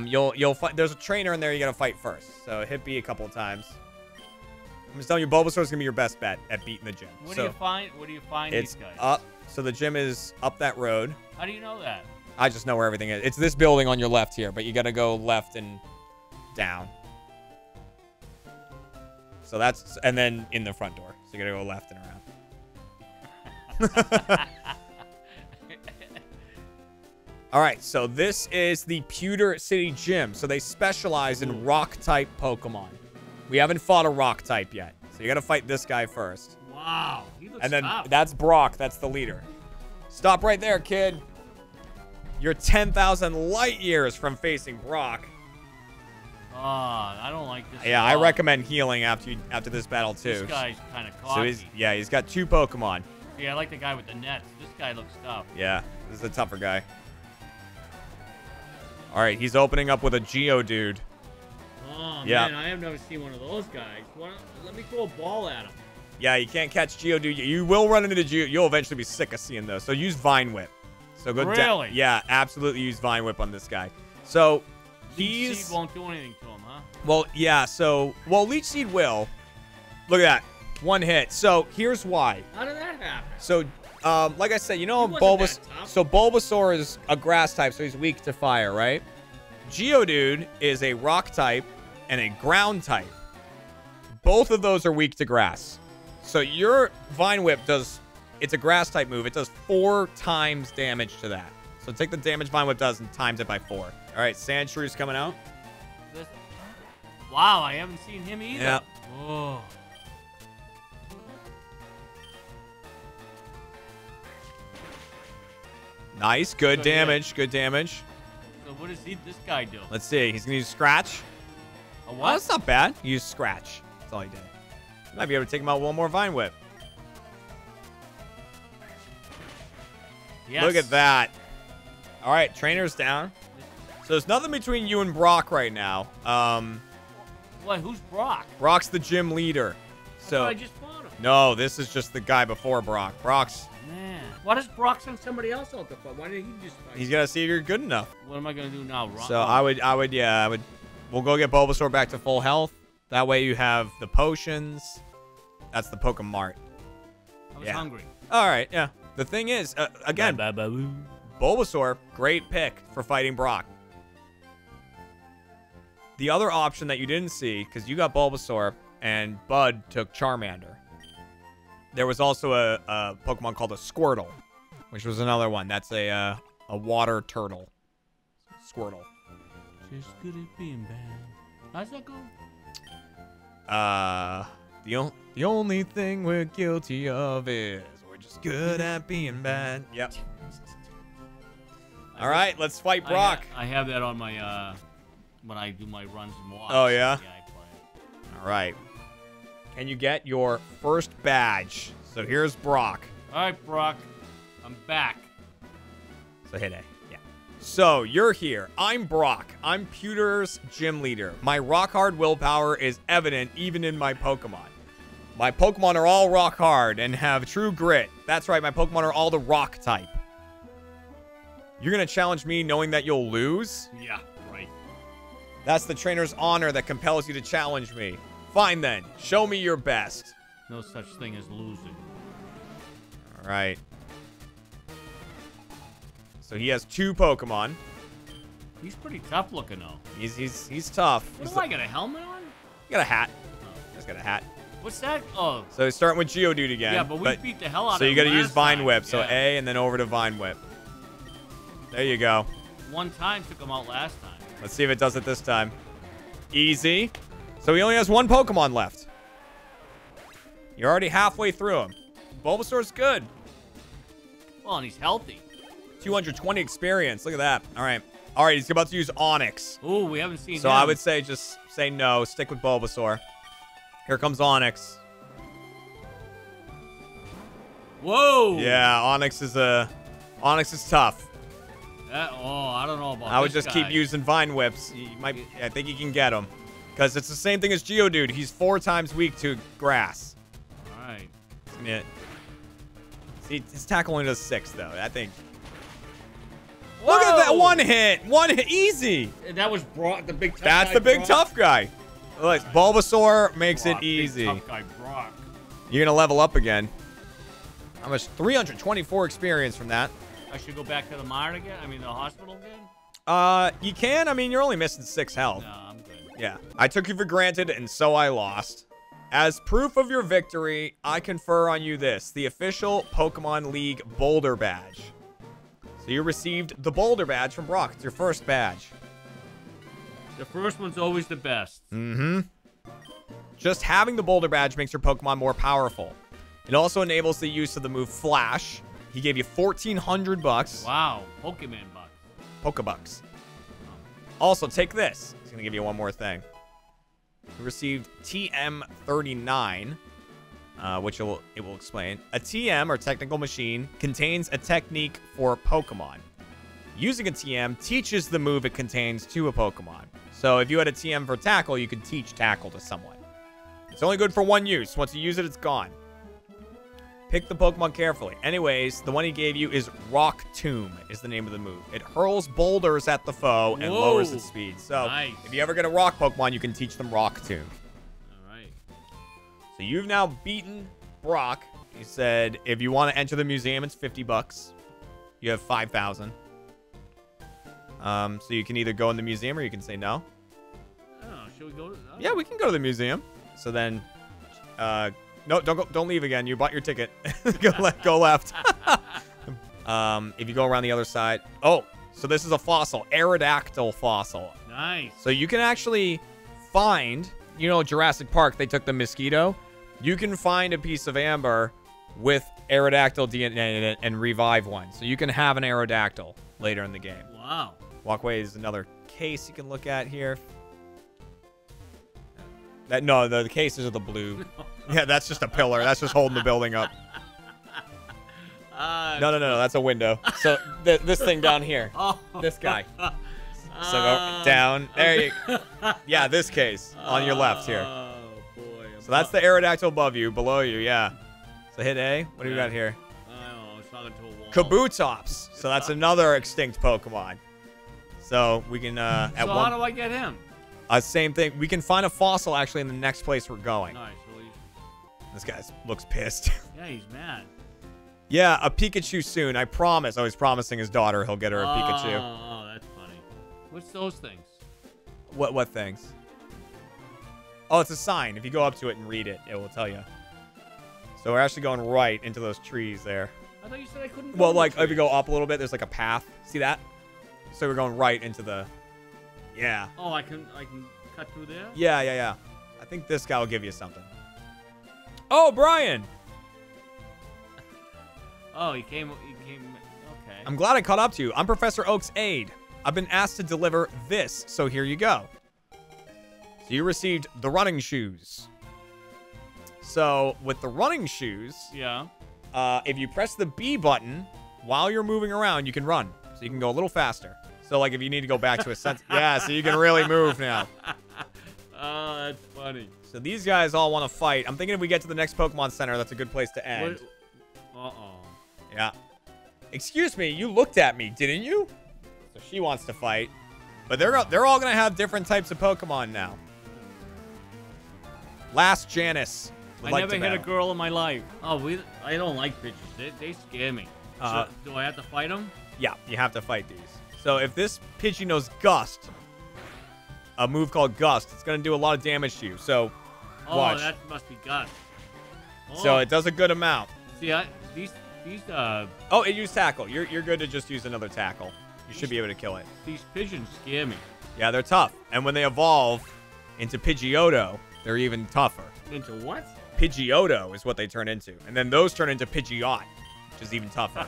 You'll fight. There's a trainer in there you got to fight first. So hit B a couple of times. I'm just telling you, Bulbasaur is going to be your best bet at beating the gym. What do you find these guys? Up. So the gym is up that road. How do you know that? I just know where everything is. It's this building on your left here, but you got to go left and down. So that's, and then in the front door. So you got to go left and around. All right, so this is the Pewter City Gym. So they specialize in rock-type Pokemon. We haven't fought a rock-type yet, so you got to fight this guy first. Wow, he looks tough. That's Brock. That's the leader. Stop right there, kid. You're 10,000 light years from facing Brock. Oh, I don't like this. Yeah, I recommend healing after this battle, too. This guy's kind of cocky. So he's got two Pokemon. Yeah, I like the guy with the nets. This guy looks tough. Yeah, this is a tougher guy. All right, he's opening up with a Geodude. Oh, yeah. Man, I have never seen one of those guys. Let me throw a ball at him. Yeah, you can't catch Geodude. You will run into the Geodude. You'll eventually be sick of seeing those. So use Vine Whip. So go down. Yeah, absolutely use Vine Whip on this guy. So Leech Seed won't do anything to him, huh? Well, yeah, so... Well, Leech Seed will. Look at that. One hit. So here's why. How did that happen? So, like I said, you know, Bulbasaur is a grass type, so he's weak to fire, right? Geodude is a rock type and a ground type. Both of those are weak to grass. So your Vine Whip does, it's a grass type move. It does 4 times damage to that. So take the damage Vine Whip does and times it by 4. All right, Sandshrews coming out. Wow, I haven't seen him either. Yep. Whoa. Nice, good damage, good damage. So what does this guy do? Let's see, he's gonna use Scratch. A what? Oh, that's not bad. Use Scratch. That's all he did. Might be able to take him out one more Vine Whip. Yes. Look at that. All right, trainer's down. So there's nothing between you and Brock right now. What? Who's Brock? Brock's the gym leader. So I just fought him. No, this is just the guy before Brock. Brock's. Man. Why does Brock send somebody else out the fight? Why didn't he just fight? He's got to see if you're good enough. What am I going to do now, Brock? So I would. We'll go get Bulbasaur back to full health. That way you have the potions. That's the Pokemart. I was hungry. All right, yeah. The thing is, again, Bulbasaur, great pick for fighting Brock. The other option that you didn't see, because you got Bulbasaur and Bud took Charmander. There was also a Pokemon called a Squirtle, which was another one. That's a water turtle. Squirtle. Just good at being bad. How's that go? The only thing we're guilty of is we're just good at being bad. Yep. All right, let's fight Brock. I have that on my, when I do my runs and walks. Oh, yeah? Yeah, I play it. All right. And you get your first badge. So here's Brock. All right, Brock. I'm back. So hit A. Yeah. So you're here. I'm Brock. I'm Pewter's gym leader. My rock hard willpower is evident even in my Pokemon. My Pokemon are all rock hard and have true grit. That's right. My Pokemon are all the rock type. You're going to challenge me knowing that you'll lose? Yeah, right. That's the trainer's honor that compels you to challenge me. Fine, then. Show me your best. No such thing as losing. All right. So he has 2 Pokemon. He's pretty tough looking, though. He's tough. What do I got, a helmet on? You got a hat. Oh. He's got a hat. What's that? Oh. So he's starting with Geodude again. Yeah, but we beat the hell out of him. So you got to use Vine Whip. Yeah. So A and then over to Vine Whip. There you go. 1 time took him out last time. Let's see if it does it this time. Easy. So he only has 1 Pokemon left. You're already halfway through him. Bulbasaur's good. Well, and he's healthy. 220 experience. Look at that. All right. All right, he's about to use Onix. Ooh, we haven't seen him. So I would say just say no. Stick with Bulbasaur. Here comes Onix. Whoa! Yeah, Onix is tough. I don't know about this guy. I would just keep using Vine Whips. I think you can get him. Because it's the same thing as Geodude. He's 4 times weak to grass. Alright. Yeah. See, his tackle only does 6, though. I think... Whoa! Look at that! One hit! One hit! Easy! And that was Brock, the big tough guy. That's the big tough guy. Look, Bulbasaur makes it easy. Big tough guy, Brock. You're going to level up again. How much? 324 experience from that. I should go back to the mine again? I mean, the hospital again? You can. I mean, you're only missing 6 health. No, I'm good. Yeah. I took you for granted, and so I lost. As proof of your victory, I confer on you this. The official Pokemon League Boulder Badge. So you received the Boulder Badge from Brock. It's your first badge. The first one's always the best. Mm-hmm. Just having the Boulder Badge makes your Pokemon more powerful. It also enables the use of the move Flash. He gave you 1,400 bucks. Wow, Pokemon bucks. Pokebucks. Also, take this. He's going to give you one more thing. You received TM39, which it will explain. A TM, or technical machine, contains a technique for Pokemon. Using a TM teaches the move it contains to a Pokemon. So if you had a TM for Tackle, you could teach Tackle to someone. It's only good for one use. Once you use it, it's gone. Pick the Pokemon carefully. Anyways, the one he gave you is Rock Tomb is the name of the move. It hurls boulders at the foe and lowers its speed. So if you ever get a rock Pokemon, you can teach them Rock Tomb. All right. So you've now beaten Brock. He said, if you want to enter the museum, it's 50 bucks. You have 5,000. So you can either go in the museum or you can say no. Oh, should we go? Yeah, we can go to the museum. So then, no, don't go, don't leave again. You bought your ticket. go left. If you go around the other side. Oh, so this is a fossil. Aerodactyl fossil. Nice. So you can actually find, you know, Jurassic Park, they took the mosquito. You can find a piece of amber with Aerodactyl DNA in it and revive one. So you can have an Aerodactyl later in the game. Wow. Walkway is another case you can look at here. That, no, the cases are the blue. Yeah, that's just a pillar. That's just holding the building up. No. That's a window. So this thing down here. Oh. This guy. So go down. There you go. Yeah, this case on your left here. Oh, boy. So that's the Aerodactyl above you, below you, yeah. So hit A. What do you got here? I don't know. It's not into a wall. Kabootops. So that's another extinct Pokemon. So we can... so how do I get him? Same thing. We can find a fossil, actually, in the next place we're going. Nice. This guy looks pissed. Yeah, he's mad. Yeah, a Pikachu soon. I promise. Oh, he's promising his daughter he'll get her a Pikachu. Oh, that's funny. What's those things? What things? Oh, it's a sign. If you go up to it and read it, it will tell you. So we're actually going right into those trees there. I thought you said I couldn't go. Well, like, if you go up a little bit, there's like a path. See that? So we're going right into the... Yeah. Oh, I can cut through there? Yeah. I think this guy will give you something. Oh, Brian! Oh, he came, okay. I'm glad I caught up to you. I'm Professor Oak's aide. I've been asked to deliver this, so here you go. So you received the running shoes. So, with the running shoes... Yeah. If you press the B button, while you're moving around, you can run. So you can go a little faster. So, like, if you need to go back to a sense... Yeah, so you can really move now. Oh, that's funny. So these guys all want to fight. I'm thinking if we get to the next Pokemon Center, that's a good place to end. Uh-oh. Yeah. Excuse me, you looked at me, didn't you? So she wants to fight. But they're all going to have different types of Pokemon now. Last Janice. I never hit a girl in my life. Oh, I don't like bitches. They scare me. So do I have to fight them? Yeah, you have to fight these. So if this Pidgey knows Gust... A move called Gust. It's going to do a lot of damage to you, so watch. Oh, that must be Gust. Oh. So it does a good amount. See, these Oh, it used Tackle. You're good to just use another Tackle. You should be able to kill it. These pigeons scare me. Yeah, they're tough. And when they evolve into Pidgeotto, they're even tougher. Into what? Pidgeotto is what they turn into. And then those turn into Pidgeot, which is even tougher.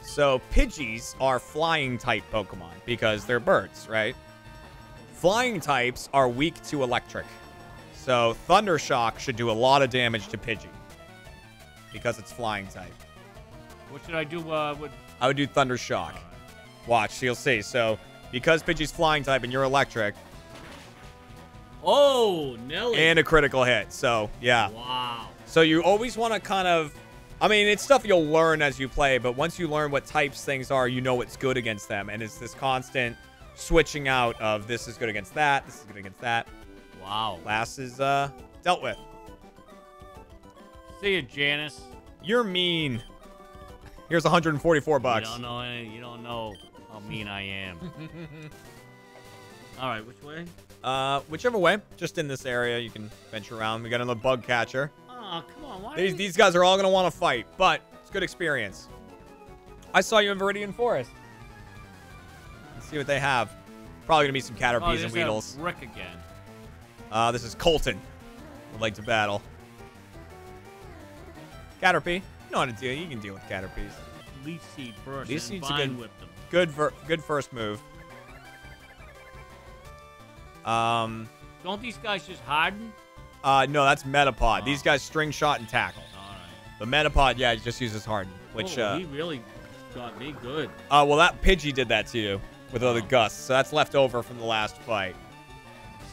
So Pidgeys are flying-type Pokemon because they're birds, right? Flying types are weak to electric. So Thunder Shock should do a lot of damage to Pidgey because it's flying type. What should I do? I would do Thunder Shock. Right. Watch, you'll see. So because Pidgey's flying type and you're electric. Oh, Nelly. And a critical hit. So, yeah. Wow. So you always want to kind of... I mean, it's stuff you'll learn as you play, but once you learn what types things are, you know what's good against them. And it's this constant switching out of this is good against that, this is good against that. Wow. Last is dealt with. See you, Janice. You're mean. Here's 144 bucks. You don't know how mean I am. All right, which way? Whichever way. Just in this area, you can venture around. We got another bug catcher. Oh, come on. Why these guys are all going to want to fight, but it's good experience. I saw you in Viridian Forest. Let's see what they have. Probably going to be some Caterpies and Weedles. Rick again. This is Colton. Would like to battle. Caterpie. You know how to deal. You can deal with Caterpies. Leaf Seed first. Leaf Seed's a good first move. Don't these guys just harden? No, that's Metapod. Oh. These guys string shot and tackle. All right. But Metapod, yeah, he just uses harden, which he really got me good. Well, that Pidgey did that to you with other gusts, so that's left over from the last fight.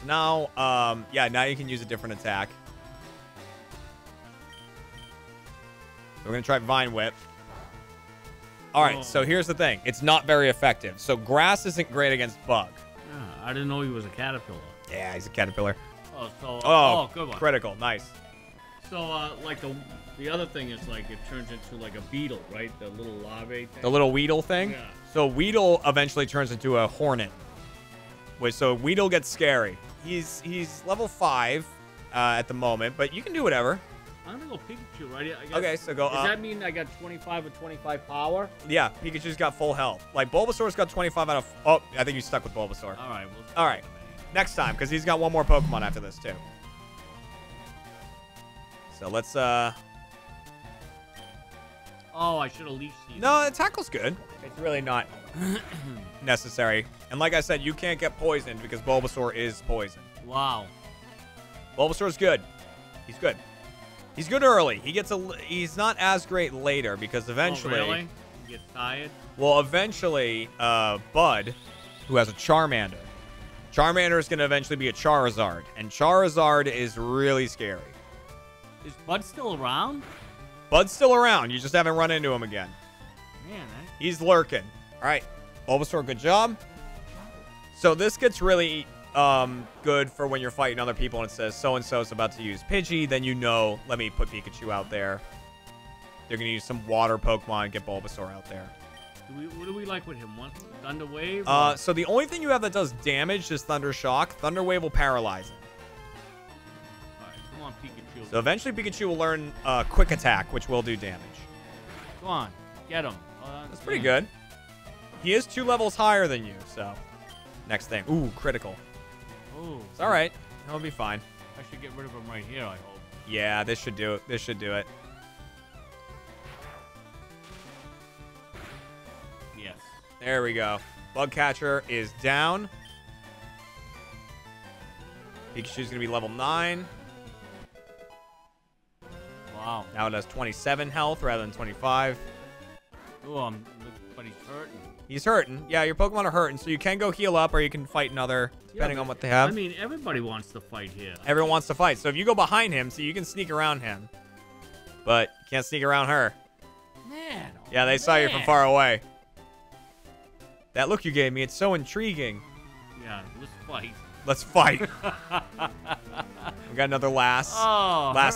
So now, now you can use a different attack. We're gonna try Vine Whip. All right, so here's the thing: it's not very effective. So grass isn't great against bug. I didn't know he was a caterpillar. Yeah, he's a caterpillar. Oh, so good one. Critical, nice. So like the other thing is like it turns into like a beetle, right? The little larvae thing. The little Weedle thing? Yeah. So Weedle eventually turns into a hornet. Wait, so Weedle gets scary. He's level 5 at the moment, but you can do whatever. I'm gonna go Pikachu, right? I guess. Okay, so go up. Does that mean I got 25 or 25 power? Yeah, Pikachu's got full health. Like, Bulbasaur's got 25 out of... Oh, I think you stuck with Bulbasaur. All right. We'll all right. Next time, because he's got one more Pokemon after this, too. So let's, Oh, I should have leashed you. No, the tackle's good. It's really not necessary. And like I said, you can't get poisoned because Bulbasaur is poison. Wow. Bulbasaur's good. He's good. He's good early. He gets he's not as great later because eventually. Oh, really? He gets tired? Well, eventually, Bud, who has a Charmander. Charmander is going to eventually be a Charizard, and Charizard is really scary. Is Bud still around? Bud's still around. You just haven't run into him again. Man, he's lurking. All right, Bulbasaur, good job. So this gets really... good for when you're fighting other people and it says so-and-so's about to use Pidgey, then you know, let me put Pikachu out there. They're going to use some water Pokemon and get Bulbasaur out there. What do we like with him? One Thunder Wave? So the only thing you have that does damage is Thunder Shock. Thunder Wave will paralyze him. All right, come on, Pikachu. So eventually Pikachu will learn Quick Attack, which will do damage. Come on, get him. That's pretty good. He is 2 levels higher than you, so. Next thing. Ooh, critical. Ooh. It's all right. That'll be fine. I should get rid of him right here, I hope. Yeah, this should do it. This should do it. Yes. There we go. Bug catcher is down. Pikachu's gonna be level 9. Wow. Now it has 27 health rather than 25. Ooh, but he's hurting. He's hurting. Yeah, your Pokemon are hurting, so you can go heal up or you can fight another, depending on what they have. I mean, everybody wants to fight here. Everyone wants to fight. So if you go behind him, so you can sneak around him, but you can't sneak around her. Man. Yeah, they saw you from far away. That look you gave me, it's so intriguing. Yeah, let's fight. Let's fight. We got another last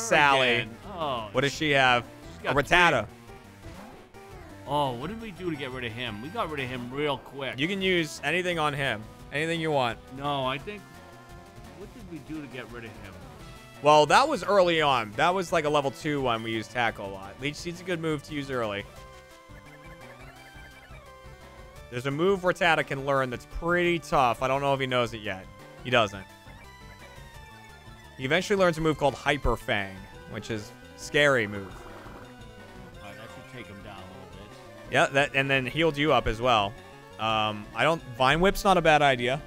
Sally. Oh, what does she have? A Rattata. Oh, what did we do to get rid of him? We got rid of him real quick. You can use anything on him. Anything you want. No, I think... What did we do to get rid of him? Well, that was early on. That was like a level 2 one. We used Tackle a lot. Leech Seed's a good move to use early. There's a move Rattata can learn that's pretty tough. I don't know if he knows it yet. He doesn't. He eventually learns a move called Hyper Fang, which is a scary move. Yeah, that and then healed you up as well. Vine Whip's not a bad idea.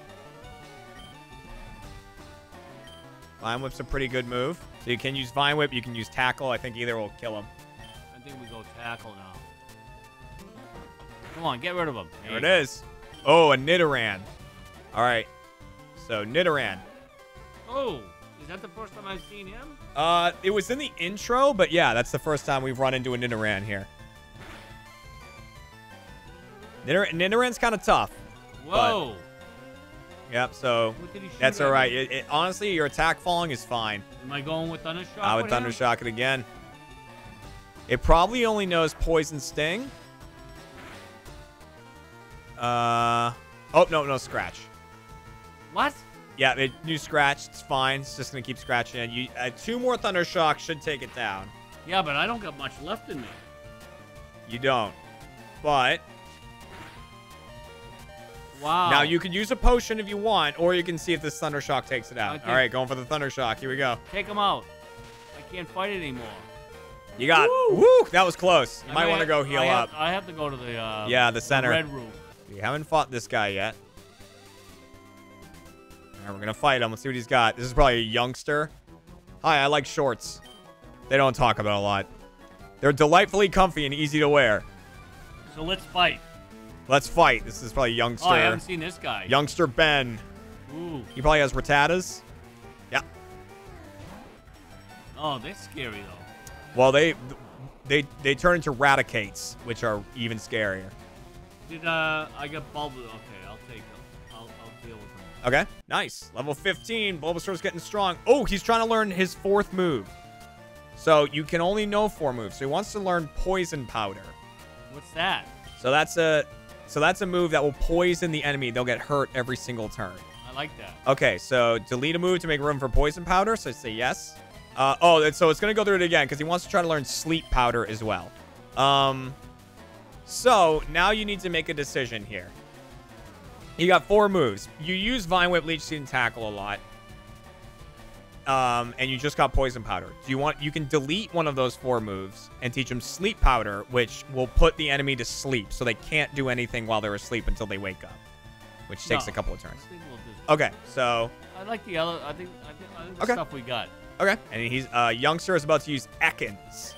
Vine Whip's a pretty good move. So you can use Vine Whip, you can use Tackle. I think either will kill him. I think we go Tackle now. Come on, get rid of him. There it is. Oh, a Nidoran. All right. So, Nidoran. Oh, is that the first time I've seen him? It was in the intro, but yeah, that's the first time we've run into a Nidoran here. Nidoran's kind of tough. Whoa. But, yep, so that's all right. Honestly, your attack falling is fine. Am I going with Thunder Shock? I would Thunder Shock it again. It probably only knows Poison Sting. Oh, no, Scratch. What? Yeah, it new Scratch. It's fine. It's just going to keep scratching it. You, two more Thunder Shock should take it down. Yeah, but I don't got much left in me. You don't. But... wow. Now, you could use a potion if you want, or you can see if this Thunder Shock takes it out. Okay. All right, going for the Thunder Shock. Here we go. Take him out. I can't fight anymore. You got... woo! Woo! That was close. You might want to go heal up. I have to go to the... yeah, the center. The red room. We haven't fought this guy yet. All right, we're going to fight him. Let's see what he's got. This is probably a youngster. Hi, I like shorts. They don't talk about a lot. They're delightfully comfy and easy to wear. So let's fight. Let's fight. This is probably youngster. Oh, I haven't seen this guy. Youngster Ben. Ooh. He probably has Rattatas. Yeah. Oh, they're scary, though. Well, they turn into Raticates, which are even scarier. Did I got Bulbasaur? Okay, I'll take him. I'll deal with him. Okay, nice. Level 15. Bulbasaur's getting strong. Oh, he's trying to learn his fourth move. So you can only know four moves. So he wants to learn Poison Powder. What's that? So that's a move that will poison the enemy. They'll get hurt every single turn. I like that. Okay, so delete a move to make room for Poison Powder. So I say yes. So it's gonna go through it again because he wants to try to learn Sleep Powder as well. So now you need to make a decision here. You got four moves. You use Vine Whip, Leech Seed, and Tackle a lot. And you just got Poison Powder. You can delete one of those four moves and teach them Sleep Powder, which will put the enemy to sleep, so they can't do anything while they're asleep until they wake up, which takes a couple of turns. Okay, so I like the yellow. I think the stuff we got. Okay, and he's youngster is about to use Ekans.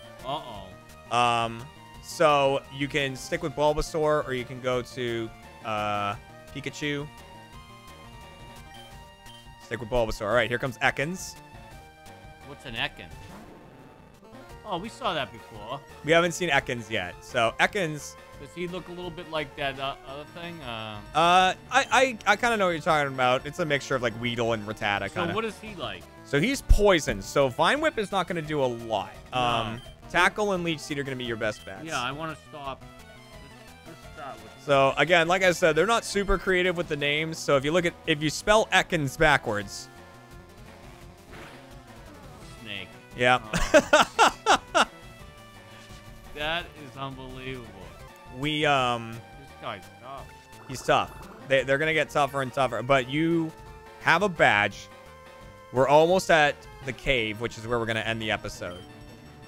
So you can stick with Bulbasaur, or you can go to Pikachu. Stick with Bulbasaur. All right, here comes Ekans. What's an Ekans? Oh, we saw that before. We haven't seen Ekans yet. So Ekans. Does he look a little bit like that other thing? I kind of know what you're talking about. It's a mixture of like Weedle and Rattata. So what is he like? So he's poison. So Vine Whip is not going to do a lot. Tackle and Leech Seed are going to be your best bets. Yeah, I want to stop. Let's start with this. So, again, like I said, they're not super creative with the names. So, if you look at... if you spell Ekans backwards... Snake. Yeah. Oh. That is unbelievable. We, this guy's tough. He's tough. They're going to get tougher and tougher. But you have a badge. We're almost at the cave, which is where we're going to end the episode.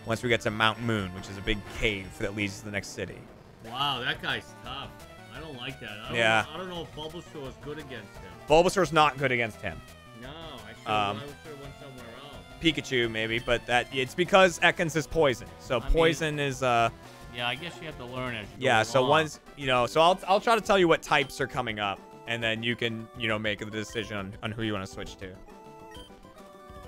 Once we get to Mount Moon, which is a big cave that leads to the next city. Wow, that guy's tough. I don't like that. I don't know if Bulbasaur is good against him. Bulbasaur's not good against him. No, I should have went somewhere else. Pikachu, maybe, but it's because Ekans is poison. So I mean, poison is... yeah, I guess you have to learn as you go along. So once... you know, so I'll try to tell you what types are coming up, and then you can, you know, make the decision on who you want to switch to.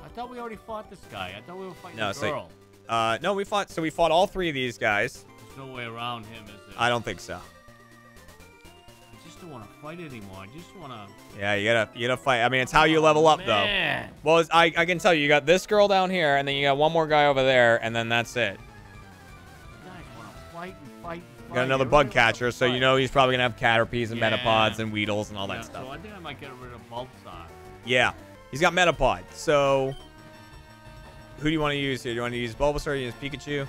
I thought we already fought this guy. I thought we were fighting a girl. No, we fought all three of these guys. There's no way around him, is there? I don't think so. I just don't want to fight anymore. I just want to... yeah, you gotta fight. I mean, it's how you level up, though. Well, I can tell you, you got this girl down here, and then you got one more guy over there, and then that's it. I want to fight and fight and fight. You got another bug catcher, so you know he's probably going to have Caterpies and Metapods and Weedles and all that stuff. So I think I might get rid of Bulbasaur. Yeah, he's got Metapod, so... who do you want to use here? Do you want to use Bulbasaur or use Pikachu?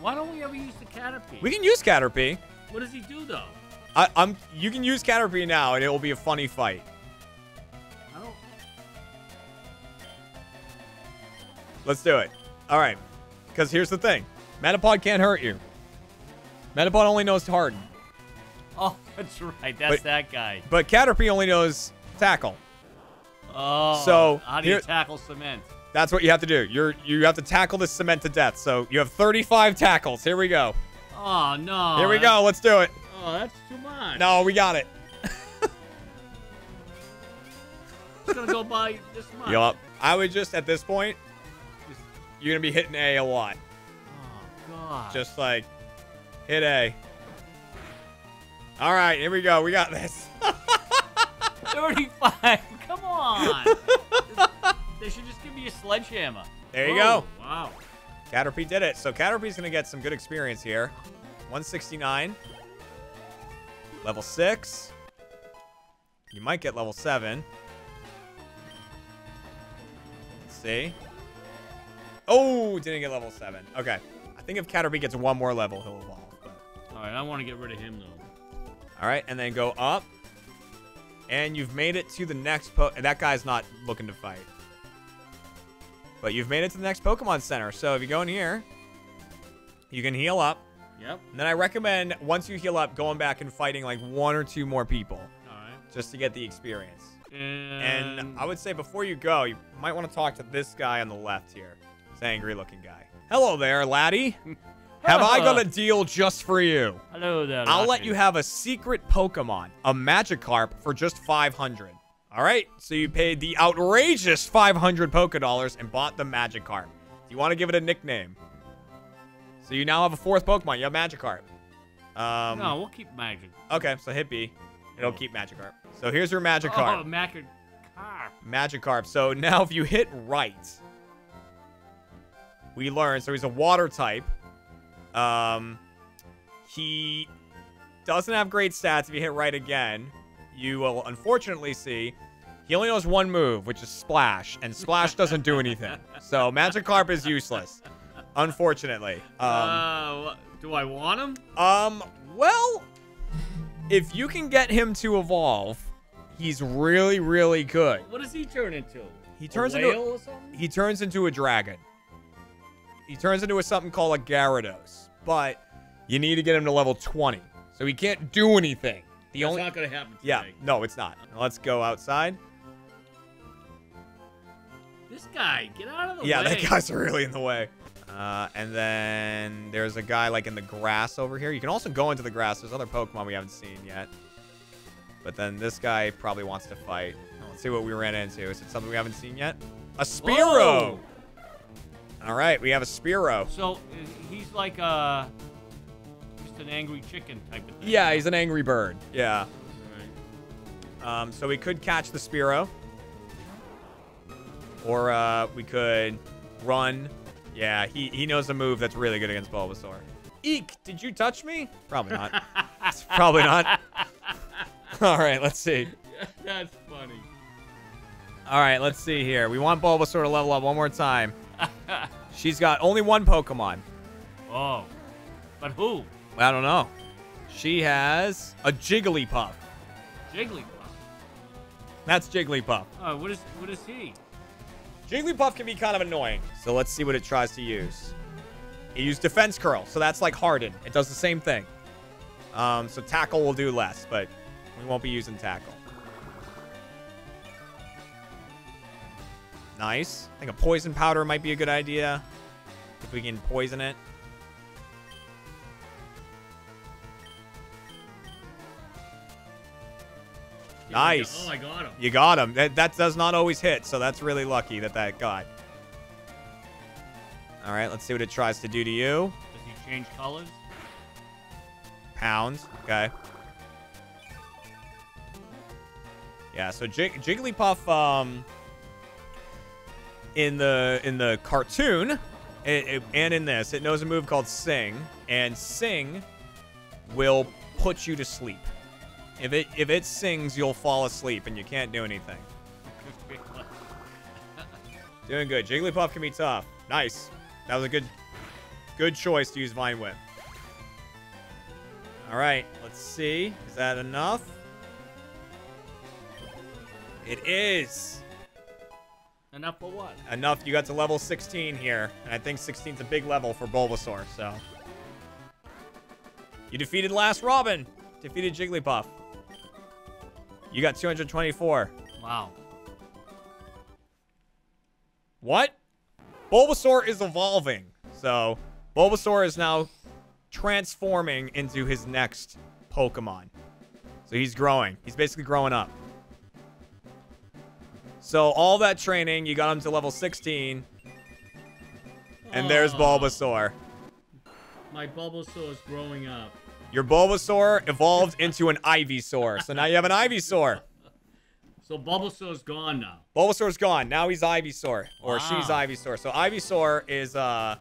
Why don't we ever use the Caterpie? We can use Caterpie. What does he do, though? You can use Caterpie now, and it will be a funny fight. I don't... let's do it. All right. Because here's the thing. Metapod can't hurt you. Metapod only knows Harden. Oh, that's right. That's that guy. But Caterpie only knows Tackle. Oh, so how do you tackle cement? That's what you have to do. You have to tackle this cement to death. So you have 35 tackles. Here we go. Oh, no. Here we go. Let's do it. Oh, that's too much. No, we got it. It's going to go by this much. Yup. I would just, at this point, you're going to be hitting A a lot. Oh, God. Just like, hit A. All right, here we go. We got this. 35. Come on. They should just give me a sledgehammer. There you go. Wow. Caterpie did it. So Caterpie's going to get some good experience here. 169. Level 6. You might get level 7. Let's see. Oh, didn't get level 7. Okay. I think if Caterpie gets one more level, he'll evolve. But... all right, I want to get rid of him, though. All right, and then go up. And you've made it to the next That guy's not looking to fight. But you've made it to the next Pokemon Center. So if you go in here, you can heal up. Yep. And then I recommend, once you heal up, going back and fighting like one or two more people. All right. Just to get the experience. And I would say before you go, you might want to talk to this guy on the left here. This angry looking guy. Hello there, laddie. Have I got a deal just for you? Hello there, laddie. I'll let you have a secret Pokemon, a Magikarp, for just 500. All right, so you paid the outrageous 500 Pokedollars and bought the Magikarp. Do you want to give it a nickname? So you now have a fourth Pokemon. You have Magikarp. No, we'll keep Magic. Okay, so hit B. It'll keep Magikarp. So here's your Magikarp. Oh, Magikarp. Magikarp. So now if you hit right, we learn. So he's a water type. He doesn't have great stats. If you hit right again, you will unfortunately see he only knows one move, which is Splash, and Splash doesn't do anything. So Magikarp is useless, unfortunately. Do I want him? Well, if you can get him to evolve, he's really, really good. What does he turn into? He turns a whale into or something? He turns into a dragon. He turns into something called a Gyarados, but you need to get him to level 20, so he can't do anything. It's not going to happen today. Yeah, no, it's not. Let's go outside. This guy, get out of the way. Yeah, that guy's really in the way. And then there's a guy like in the grass over here. You can also go into the grass. There's other Pokemon we haven't seen yet. But then this guy probably wants to fight. Let's see what we ran into. Is it something we haven't seen yet? A Spearow! Whoa. All right, we have a Spearow. So he's like a... an angry chicken type of thing. Yeah, he's an angry bird. Yeah. Right. So we could catch the Spearow. Or we could run. Yeah, he knows a move that's really good against Bulbasaur. Eek, did you touch me? Probably not. Probably not. All right, let's see. That's funny. All right, let's see here. We want Bulbasaur to level up one more time. She's got only one Pokemon. Oh, but who? I don't know. She has a Jigglypuff. Jigglypuff? That's Jigglypuff. Oh, what is he? Jigglypuff can be kind of annoying. So let's see what it tries to use. It used Defense Curl, so that's like Harden. It does the same thing. So Tackle will do less, but we won't be using Tackle. Nice. I think a Poison Powder might be a good idea. If we can poison it. Nice. Oh, I got him. You got him. That does not always hit, so that's really lucky that got. All right, let's see what it tries to do to you. Does he change colors? Pounds. Okay. Yeah, so Jigglypuff in the cartoon and in this, it knows a move called Sing, and Sing will put you to sleep. If it sings, you'll fall asleep, and you can't do anything. Doing good. Jigglypuff can be tough. Nice. That was a good choice to use Vine Whip. All right. Let's see. Is that enough? It is. Enough for what? Enough. You got to level 16 here, and I think 16's a big level for Bulbasaur, so. You defeated Last Robin. Defeated Jigglypuff. You got 224. Wow. What? Bulbasaur is evolving. So Bulbasaur is now transforming into his next Pokemon. So he's growing. He's basically growing up. So all that training, you got him to level 16. And there's Bulbasaur. My Bulbasaur is growing up. Your Bulbasaur evolved into an Ivysaur. So now you have an Ivysaur. So Bulbasaur's gone now. Bulbasaur's gone. Now he's Ivysaur. Or she's Ivysaur. So Ivysaur is a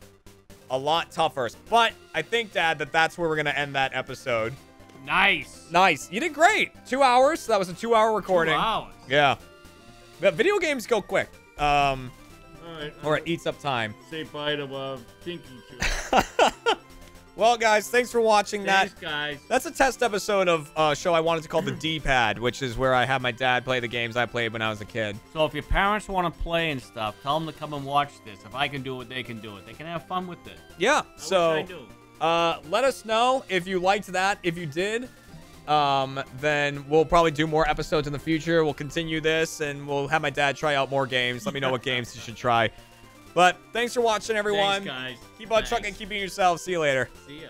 lot tougher. But I think, Dad, that that's where we're going to end that episode. Nice. Nice. You did great. 2 hours. So that was a 2 hour recording. 2 hours. Yeah. But video games go quick. All right. Or it eats up time. Say bye to Pinky Chew. Well, guys, thanks for watching that. Thanks, guys. That's a test episode of a show I wanted to call The D-Pad, which is where I had my dad play the games I played when I was a kid. So if your parents want to play and stuff, tell them to come and watch this. If I can do it, they can do it. They can have fun with it. Yeah. Let us know if you liked that. If you did, then we'll probably do more episodes in the future. We'll continue this, and we'll have my dad try out more games. Let me know what games you should try. But thanks for watching, everyone. Thanks, guys. Keep on trucking. Keep being yourselves. See you later. See ya.